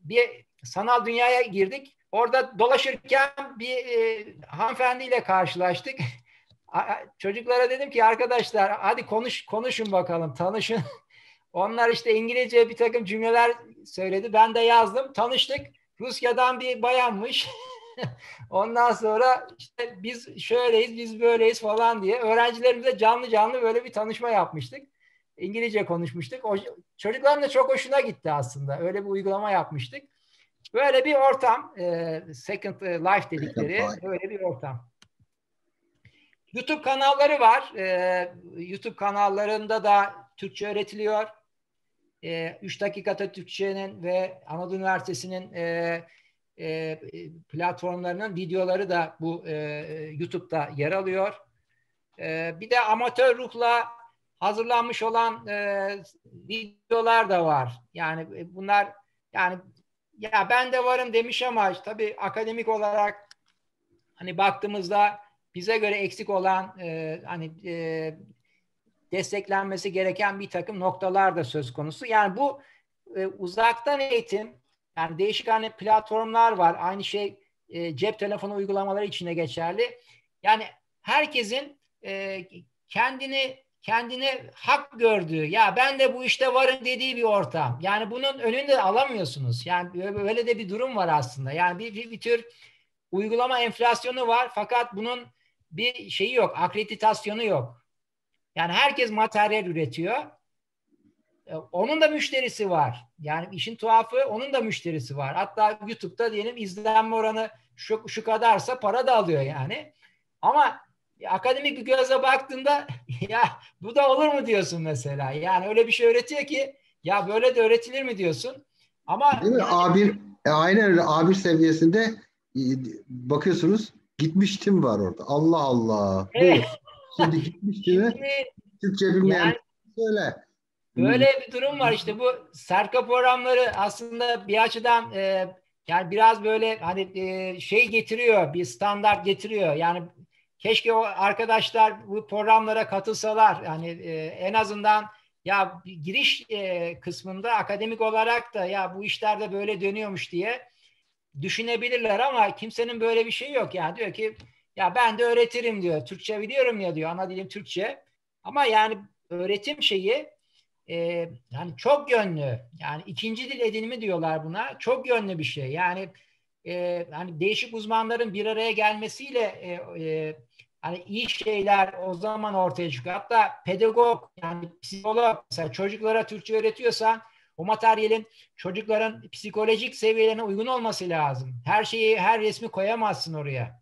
Bir sanal dünyaya girdik. Orada dolaşırken bir hanımefendiyle karşılaştık. Çocuklara dedim ki arkadaşlar hadi konuşun bakalım, tanışın. Onlar işte İngilizce bir takım cümleler söyledi. Ben de yazdım. Tanıştık. Rusya'dan bir bayanmış. Ondan sonra işte biz şöyleyiz, biz böyleyiz falan diye öğrencilerimize canlı böyle bir tanışma yapmıştık. İngilizce konuşmuştuk. Çocukların da çok hoşuna gitti aslında. Öyle bir uygulama yapmıştık. Böyle bir ortam. Second Life dedikleri böyle bir ortam. YouTube kanalları var. YouTube kanallarında da Türkçe öğretiliyor. 3 Dakikada Türkçe'nin ve Anadolu Üniversitesi'nin platformlarının videoları da bu YouTube'da yer alıyor. Bir de amatör ruhla hazırlanmış olan videolar da var. Yani bunlar, yani ya ben de varım demiş ama tabii akademik olarak hani baktığımızda bize göre eksik olan hani desteklenmesi gereken bir takım noktalar da söz konusu. Yani bu uzaktan eğitim. Yani değişik hani platformlar var. Aynı şey cep telefonu uygulamaları için de geçerli. Yani herkesin kendini hak gördüğü, ya ben de bu işte varım dediği bir ortam. Yani bunun önünü de alamıyorsunuz. Yani böyle de bir durum var aslında. Yani bir tür uygulama enflasyonu var fakat bunun bir şeyi yok, akreditasyonu yok. Yani herkes materyal üretiyor. Onun da müşterisi var. Yani işin tuhafı, onun da müşterisi var. Hatta YouTube'da diyelim izlenme oranı şu kadarsa para da alıyor yani. Ama akademik bir gözle baktığında ya bu da olur mu diyorsun mesela. Yani öyle bir şey öğretiyor ki ya böyle de öğretilir mi diyorsun. Ama değil mi? A1, aynen öyle. A1 seviyesinde bakıyorsunuz gitmiştim var orada. Allah Allah. Evet. Şimdi gitmiştim. Türkçe bilmeyen yani, söyle. Böyle bir durum var işte, bu serka programları aslında bir açıdan yani biraz böyle hani şey getiriyor, bir standart getiriyor. Yani keşke o arkadaşlar bu programlara katılsalar. Yani en azından ya giriş kısmında akademik olarak da ya bu işlerde böyle dönüyormuş diye düşünebilirler ama kimsenin böyle bir şeyi yok. Yani diyor ki ya ben de öğretirim diyor. Türkçe biliyorum ya diyor. Ana dilim Türkçe. Ama yani öğretim şeyi yani çok yönlü, yani ikinci dil edinimi diyorlar buna, çok yönlü bir şey. Yani hani değişik uzmanların bir araya gelmesiyle hani iyi şeyler o zaman ortaya çıkıyor. Hatta pedagog, yani psikolog mesela çocuklara Türkçe öğretiyorsan o materyalin çocukların psikolojik seviyelerine uygun olması lazım. Her şeyi, her resmi koyamazsın oraya.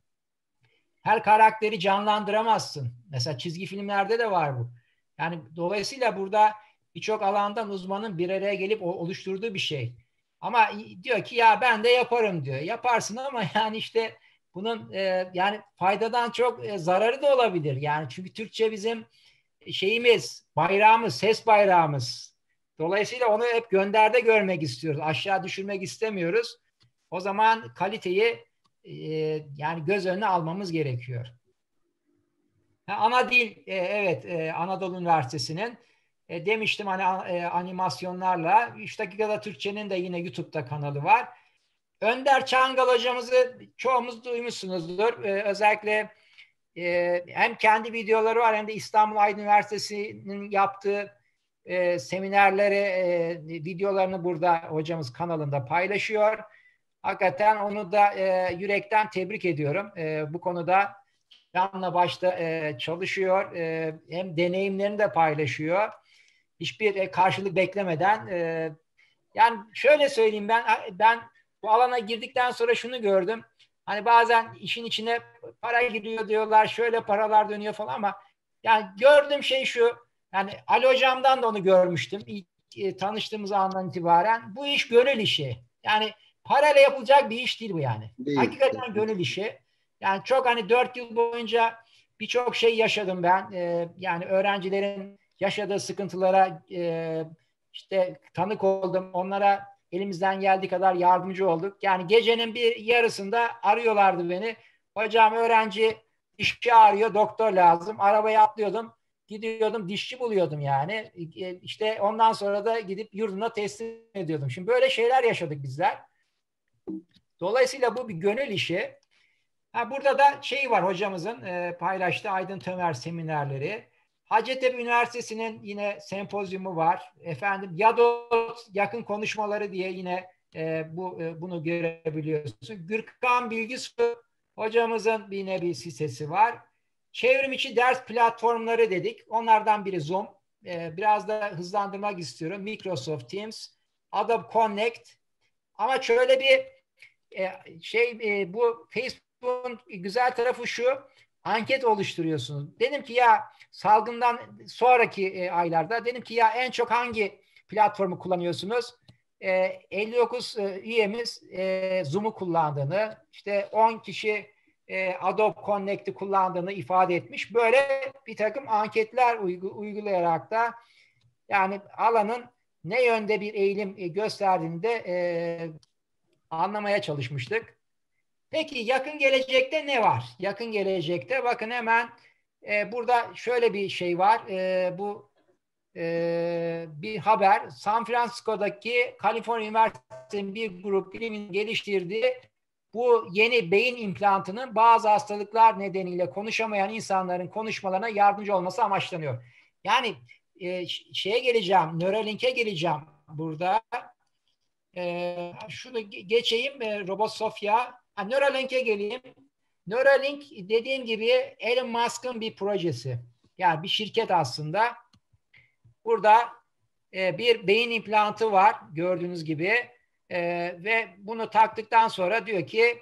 Her karakteri canlandıramazsın. Mesela çizgi filmlerde de var bu. Yani dolayısıyla burada birçok alandan uzmanın bir araya gelip oluşturduğu bir şey. Ama diyor ki ya ben de yaparım diyor. Yaparsın ama yani işte bunun yani faydadan çok zararı da olabilir. Yani çünkü Türkçe bizim şeyimiz, bayrağımız, ses bayrağımız. Dolayısıyla onu hep gönderde görmek istiyoruz. Aşağı düşürmek istemiyoruz. O zaman kaliteyi yani göz önüne almamız gerekiyor. Ha, ana dil, evet, Anadolu Üniversitesi'nin. Demiştim hani animasyonlarla. 3 Dakikada Türkçe'nin de yine YouTube'da kanalı var. Önder Çangal hocamızı çoğumuz duymuşsunuzdur. Özellikle hem kendi videoları var hem de İstanbul Aydın Üniversitesi'nin yaptığı seminerleri, videolarını burada hocamız kanalında paylaşıyor. Hakikaten onu da yürekten tebrik ediyorum. Bu konuda canla başta çalışıyor. Hem deneyimlerini de paylaşıyor. Hiçbir karşılık beklemeden. Yani şöyle söyleyeyim, ben bu alana girdikten sonra şunu gördüm. Hani bazen işin içine para giriyor diyorlar, şöyle paralar dönüyor falan ama yani gördüğüm şey şu, yani Ali hocamdan da onu görmüştüm ilk tanıştığımız andan itibaren. Bu iş gönül işi. Yani parayla yapılacak bir iş değil bu yani. Değil. Hakikaten gönül işi. Yani çok hani 4 yıl boyunca birçok şey yaşadım ben. Yani öğrencilerin yaşadığı sıkıntılara işte tanık oldum. Onlara elimizden geldiği kadar yardımcı olduk. Yani gecenin bir yarısında arıyorlardı beni. Hocam öğrenci dişçi arıyor, doktor lazım. Arabaya atlıyordum, gidiyordum, dişçi buluyordum yani. İşte ondan sonra da gidip yurduna teslim ediyordum. Şimdi böyle şeyler yaşadık bizler. Dolayısıyla bu bir gönül işi. Ha, burada da şey var hocamızın paylaştığı Aydın Tömer seminerleri. Hacettepe Üniversitesi'nin yine sempozyumu var. Efendim Yadot yakın konuşmaları diye yine bunu görebiliyorsunuz. Gürkan Bilgisu hocamızın yine bir sitesi var. Çevrimiçi ders platformları dedik. Onlardan biri Zoom. Biraz da hızlandırmak istiyorum. Microsoft Teams, Adobe Connect. Ama şöyle bir bu Facebook'un güzel tarafı şu. Anket oluşturuyorsunuz. Dedim ki ya salgından sonraki aylarda dedim ki ya en çok hangi platformu kullanıyorsunuz? 59 üyemiz Zoom'u kullandığını, işte 10 kişi Adobe Connect'i kullandığını ifade etmiş. Böyle bir takım anketler uygulayarak da yani alanın ne yönde bir eğilim gösterdiğini de anlamaya çalışmıştık. Peki yakın gelecekte ne var? Yakın gelecekte bakın hemen burada şöyle bir şey var. Bir haber. San Francisco'daki Kaliforniya Üniversitesi'nin bir grup bilimin geliştirdiği bu yeni beyin implantının bazı hastalıklar nedeniyle konuşamayan insanların konuşmalarına yardımcı olması amaçlanıyor. Yani şeye geleceğim, Neuralink'e geleceğim burada. Şunu geçeyim, Robot Sofya. Neuralink'e geleyim. Neuralink dediğim gibi Elon Musk'ın bir projesi. Yani bir şirket aslında. Burada bir beyin implantı var gördüğünüz gibi. Ve bunu taktıktan sonra diyor ki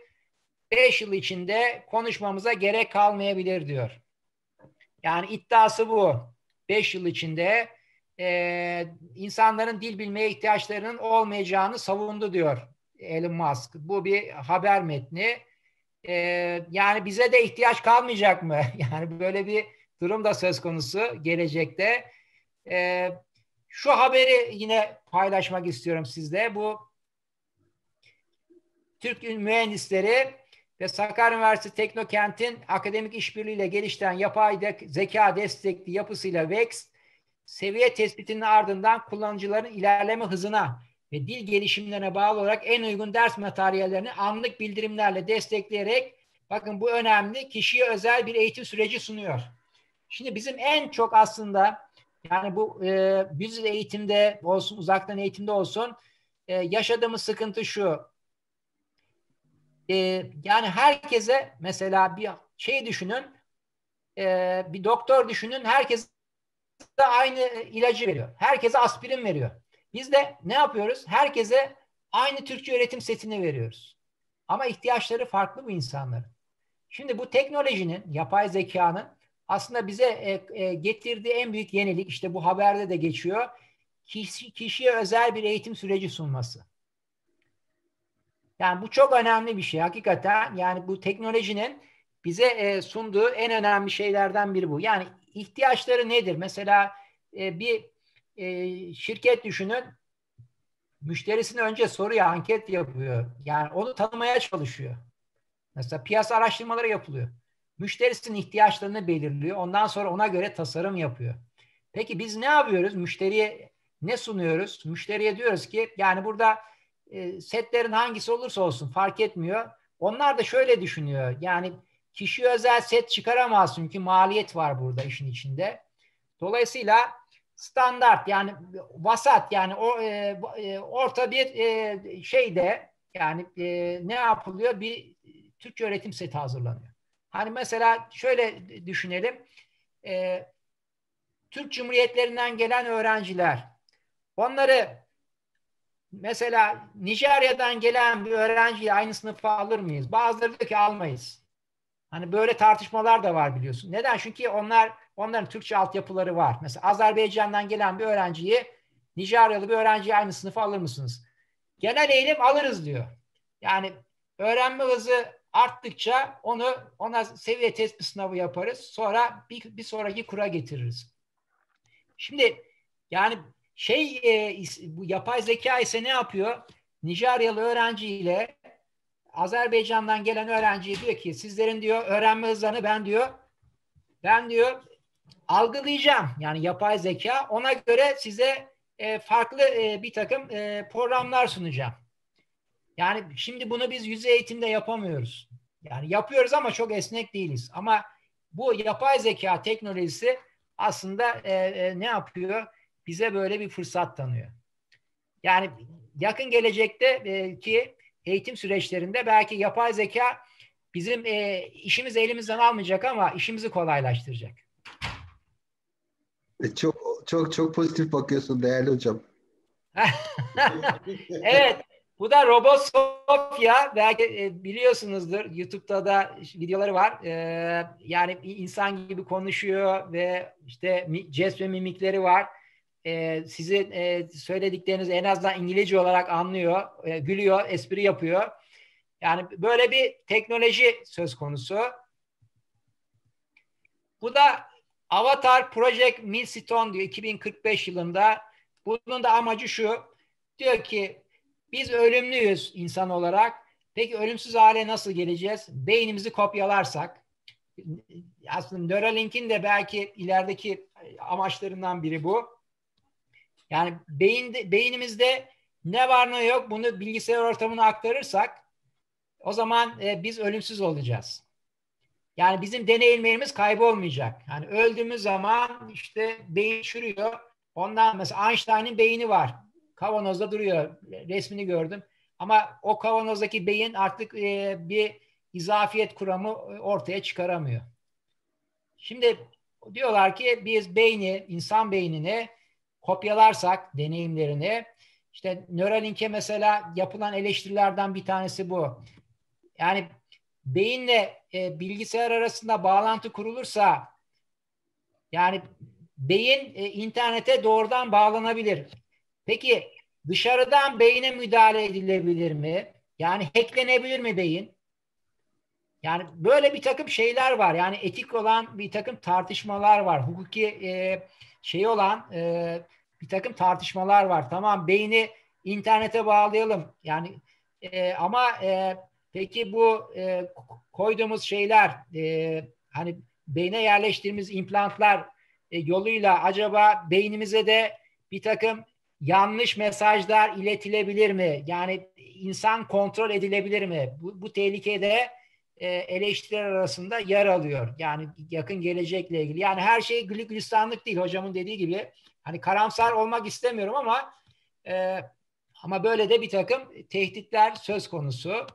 5 yıl içinde konuşmamıza gerek kalmayabilir diyor. Yani iddiası bu. 5 yıl içinde insanların dil bilmeye ihtiyaçlarının olmayacağını savundu diyor Elon Musk. Bu bir haber metni. Yani bize de ihtiyaç kalmayacak mı? Yani böyle bir durum da söz konusu gelecekte. Şu haberi yine paylaşmak istiyorum sizle. Bu Türk mühendisleri ve Sakarya Üniversitesi Teknokent'in akademik işbirliğiyle geliştiren yapay zeka destekli yapısıyla VEX seviye tespitinin ardından kullanıcıların ilerleme hızına ve dil gelişimlerine bağlı olarak en uygun ders materyallerini anlık bildirimlerle destekleyerek, bakın bu önemli, kişiye özel bir eğitim süreci sunuyor. Şimdi bizim en çok aslında yani bu yüz yüze eğitimde olsun, uzaktan eğitimde olsun yaşadığımız sıkıntı şu. Yani herkese mesela bir şey düşünün, bir doktor düşünün, herkese aynı ilacı veriyor. Herkese aspirin veriyor. Biz de ne yapıyoruz? Herkese aynı Türkçe öğretim setini veriyoruz. Ama ihtiyaçları farklı bu insanların. Şimdi bu teknolojinin, yapay zekanın aslında bize getirdiği en büyük yenilik, işte bu haberde de geçiyor, kişiye özel bir eğitim süreci sunması. Yani bu çok önemli bir şey hakikaten. Yani bu teknolojinin bize sunduğu en önemli şeylerden biri bu. Yani ihtiyaçları nedir? Mesela bir şirket düşünün, müşterisine önce soruyor, anket yapıyor. Yani onu tanımaya çalışıyor. Mesela piyasa araştırmaları yapılıyor. Müşterisinin ihtiyaçlarını belirliyor. Ondan sonra ona göre tasarım yapıyor. Peki biz ne yapıyoruz? Müşteriye ne sunuyoruz? Müşteriye diyoruz ki yani burada setlerin hangisi olursa olsun fark etmiyor. Onlar da şöyle düşünüyor. Yani kişi özel set çıkaramazsın çünkü maliyet var burada işin içinde. Dolayısıyla standart yani vasat yani orta bir şeyde yani ne yapılıyor? Bir Türkçe öğretim seti hazırlanıyor. Hani mesela şöyle düşünelim. Türk Cumhuriyetlerinden gelen öğrenciler, onları mesela Nijerya'dan gelen bir öğrenciyi aynı sınıfa alır mıyız? Bazıları diyor ki almayız. Hani böyle tartışmalar da var biliyorsun. Neden? Çünkü onların Türkçe altyapıları var. Mesela Azerbaycan'dan gelen bir öğrenciyi, Nijeryalı bir öğrenciyi aynı sınıfa alır mısınız? Genel eğilim alırız diyor. Yani öğrenme hızı arttıkça ona seviye tespit sınavı yaparız. Sonra bir sonraki kura getiririz. Şimdi yani bu yapay zeka ise ne yapıyor? Nijeryalı öğrenciyle Azerbaycan'dan gelen öğrenciye diyor ki sizlerin diyor öğrenme hızlarını ben diyor algılayacağım. Yani yapay zeka ona göre size farklı bir takım programlar sunacağım. Yani şimdi bunu biz yüz eğitimde yapamıyoruz. Yani yapıyoruz ama çok esnek değiliz. Ama bu yapay zeka teknolojisi aslında ne yapıyor? Bize böyle bir fırsat tanıyor. Yani yakın gelecekte ki eğitim süreçlerinde belki yapay zeka bizim işimizi elimizden almayacak ama işimizi kolaylaştıracak. Çok çok çok pozitif bakıyorsun değerli hocam. Evet. Bu da Robosofya, belki biliyorsunuzdur, YouTube'da da videoları var. Yani insan gibi konuşuyor ve işte jest ve mimikleri var. Sizin söylediklerinizi en azından İngilizce olarak anlıyor, gülüyor, espri yapıyor. Yani böyle bir teknoloji söz konusu. Bu da Avatar Project Milestone diyor 2045 yılında. Bunun da amacı şu, diyor ki biz ölümlüyüz insan olarak. Peki ölümsüz hale nasıl geleceğiz? Beynimizi kopyalarsak. Aslında Neuralink'in de belki ilerideki amaçlarından biri bu. Yani beynimizde ne var ne yok bunu bilgisayar ortamına aktarırsak o zaman biz ölümsüz olacağız. Yani bizim deneyimlerimiz kaybolmayacak. Yani öldüğümüz zaman işte beyin çürüyor. Ondan mesela Einstein'ın beyni var. Kavanozda duruyor. Resmini gördüm. Ama o kavanozdaki beyin artık bir izafiyet kuramı ortaya çıkaramıyor. Şimdi diyorlar ki biz insan beynini kopyalarsak deneyimlerini, işte Neuralink'e mesela yapılan eleştirilerden bir tanesi bu. Yani beyinle bilgisayar arasında bağlantı kurulursa yani beyin internete doğrudan bağlanabilir. Peki dışarıdan beyine müdahale edilebilir mi? Yani hacklenebilir mi beyin? Yani böyle bir takım şeyler var. Yani etik olan bir takım tartışmalar var. Hukuki olan bir takım tartışmalar var. Tamam beyni internete bağlayalım. Yani ama peki bu koyduğumuz şeyler hani beyne yerleştirdiğimiz implantlar yoluyla acaba beynimize de bir takım yanlış mesajlar iletilebilir mi? Yani insan kontrol edilebilir mi? Bu tehlikede eleştiriler arasında yer alıyor. Yani yakın gelecekle ilgili. Yani her şey güllük gülistanlık değil hocamın dediği gibi. Hani karamsar olmak istemiyorum ama böyle de bir takım tehditler söz konusu.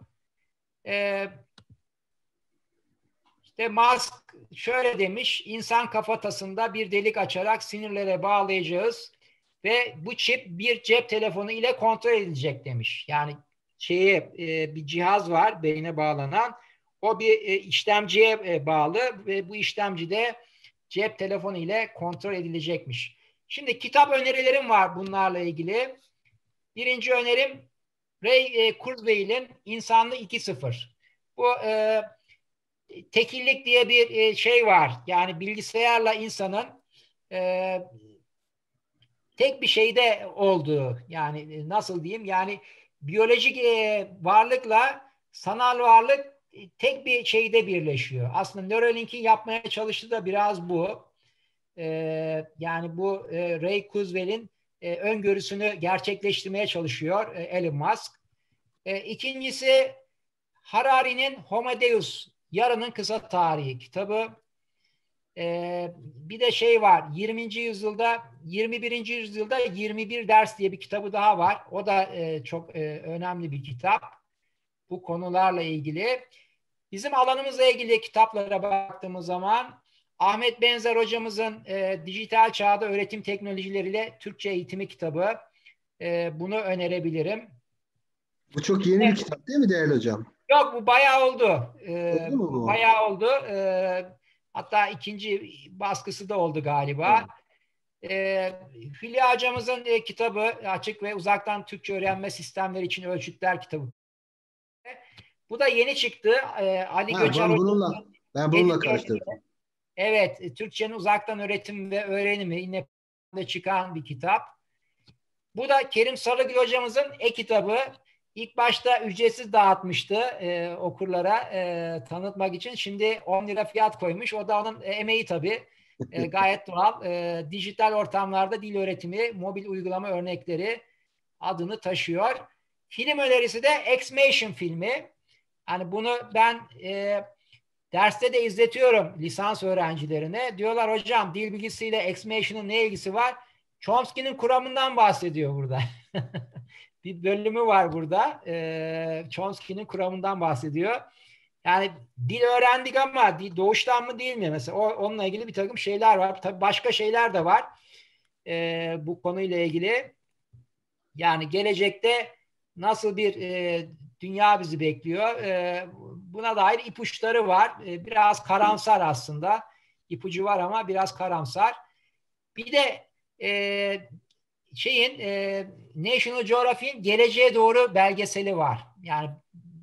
İşte Musk şöyle demiş, insan kafatasında bir delik açarak sinirlere bağlayacağız ve bu çip bir cep telefonu ile kontrol edilecek demiş. Yani bir cihaz var beyne bağlanan. O bir işlemciye bağlı ve bu işlemci de cep telefonu ile kontrol edilecekmiş. Şimdi kitap önerilerim var bunlarla ilgili. Birinci önerim Ray Kurzweil'in İnsanlığı 2.0. Bu tekillik diye bir şey var. Yani bilgisayarla insanın tek bir şeyde olduğu, yani nasıl diyeyim, yani biyolojik varlıkla sanal varlık tek bir şeyde birleşiyor. Aslında Neuralink'in yapmaya çalıştığı da biraz bu. Yani bu Ray Kurzweil'in öngörüsünü gerçekleştirmeye çalışıyor Elon Musk. İkincisi Harari'nin Homo Deus, Yarının Kısa Tarihi kitabı. Bir de şey var, 21. yüzyılda 21 ders diye bir kitabı daha var. O da çok önemli bir kitap. Bu konularla ilgili. Bizim alanımızla ilgili kitaplara baktığımız zaman Ahmet Benzer hocamızın Dijital Çağda Öğretim Teknolojileriyle Türkçe Eğitimi kitabı. Bunu önerebilirim. Bu çok yeni bir kitap değil mi değerli hocam? Yok, bu bayağı oldu. Oldu mu? Bayağı oldu. Hatta ikinci baskısı da oldu galiba. Hülya hocamızın kitabı Açık ve Uzaktan Türkçe Öğrenme Sistemleri için Ölçütler kitabı. Bu da yeni çıktı. Ali Göçer hocamızın. Ben bununla karıştırdım. Evet, Türkçenin Uzaktan Öğretim ve Öğrenimi yine çıkan bir kitap. Bu da Kerim Sarıgül hocamızın e-kitabı. İlk başta ücretsiz dağıtmıştı okurlara tanıtmak için. Şimdi 10 lira fiyat koymuş. O da onun emeği tabii. Gayet doğal. Dijital ortamlarda dil öğretimi, mobil uygulama örnekleri adını taşıyor. Film önerisi de Exmation filmi. Yani bunu ben derste de izletiyorum lisans öğrencilerine. Diyorlar hocam dil bilgisiyle Exmation'ın ne ilgisi var? Chomsky'nin kuramından bahsediyor burada. Bir bölümü var burada. Chomsky'nin kuramından bahsediyor. Yani dil öğrendik ama doğuştan mı değil mi? Mesela onunla ilgili bir takım şeyler var. Tabii başka şeyler de var bu konuyla ilgili. Yani gelecekte nasıl bir dünya bizi bekliyor? Buna dair ipuçları var. Biraz karamsar aslında. İpucu var ama biraz karamsar. Bir de National Geographic'in Geleceğe Doğru belgeseli var. Yani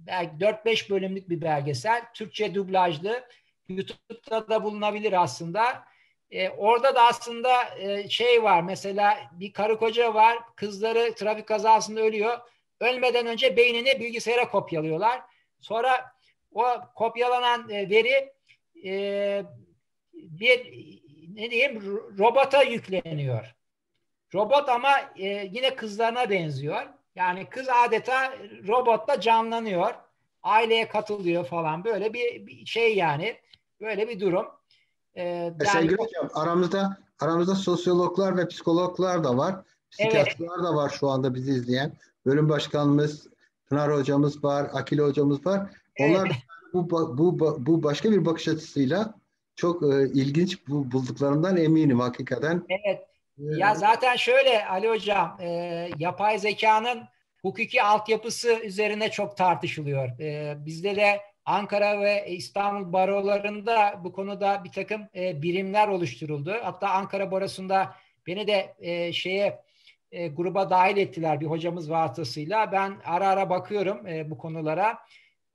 4-5 bölümlük bir belgesel. Türkçe dublajlı. YouTube'da da bulunabilir aslında. Orada da aslında şey var. Mesela bir karı koca var. Kızları trafik kazasında ölüyor. Ölmeden önce beynini bilgisayara kopyalıyorlar. Sonra o kopyalanan veri robota yükleniyor. Robot ama yine kızlarına benziyor. Yani kız adeta robotla canlanıyor. Aileye katılıyor falan. Böyle bir şey yani. Böyle bir durum. Sevgili hocam, aramızda sosyologlar ve psikologlar da var. Psikiyatrlar da var şu anda bizi izleyen. Bölüm başkanımız, Pınar hocamız var, Akil hocamız var. Onlar bu başka bir bakış açısıyla çok ilginç bulduklarından eminim hakikaten. Evet. Ya zaten şöyle Ali hocam, yapay zekanın hukuki altyapısı üzerine çok tartışılıyor. Bizde de Ankara ve İstanbul barolarında bu konuda bir takım birimler oluşturuldu. Hatta Ankara barosunda beni de gruba dahil ettiler bir hocamız vasıtasıyla. Ben ara ara bakıyorum bu konulara.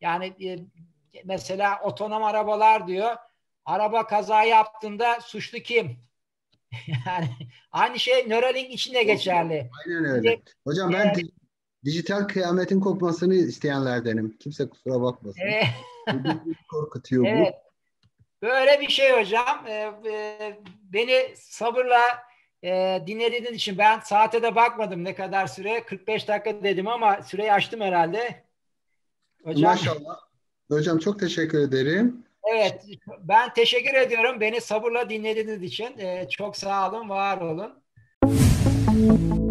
Yani mesela otonom arabalar diyor, araba kaza yaptığında suçlu kim? Yani aynı şey Neuralink için de geçerli. Aynen öyle. Hocam ben dijital kıyametin kopmasını isteyenlerdenim. Kimse kusura bakmasın. Korkutuyor bu. Evet. Böyle bir şey hocam. Beni sabırla dinlediğiniz için, ben saate de bakmadım ne kadar süre. 45 dakika dedim ama süreyi aştım herhalde. Hocam. Maşallah. Hocam çok teşekkür ederim. Evet, ben teşekkür ediyorum. Beni sabırla dinlediğiniz için çok sağ olun, var olun.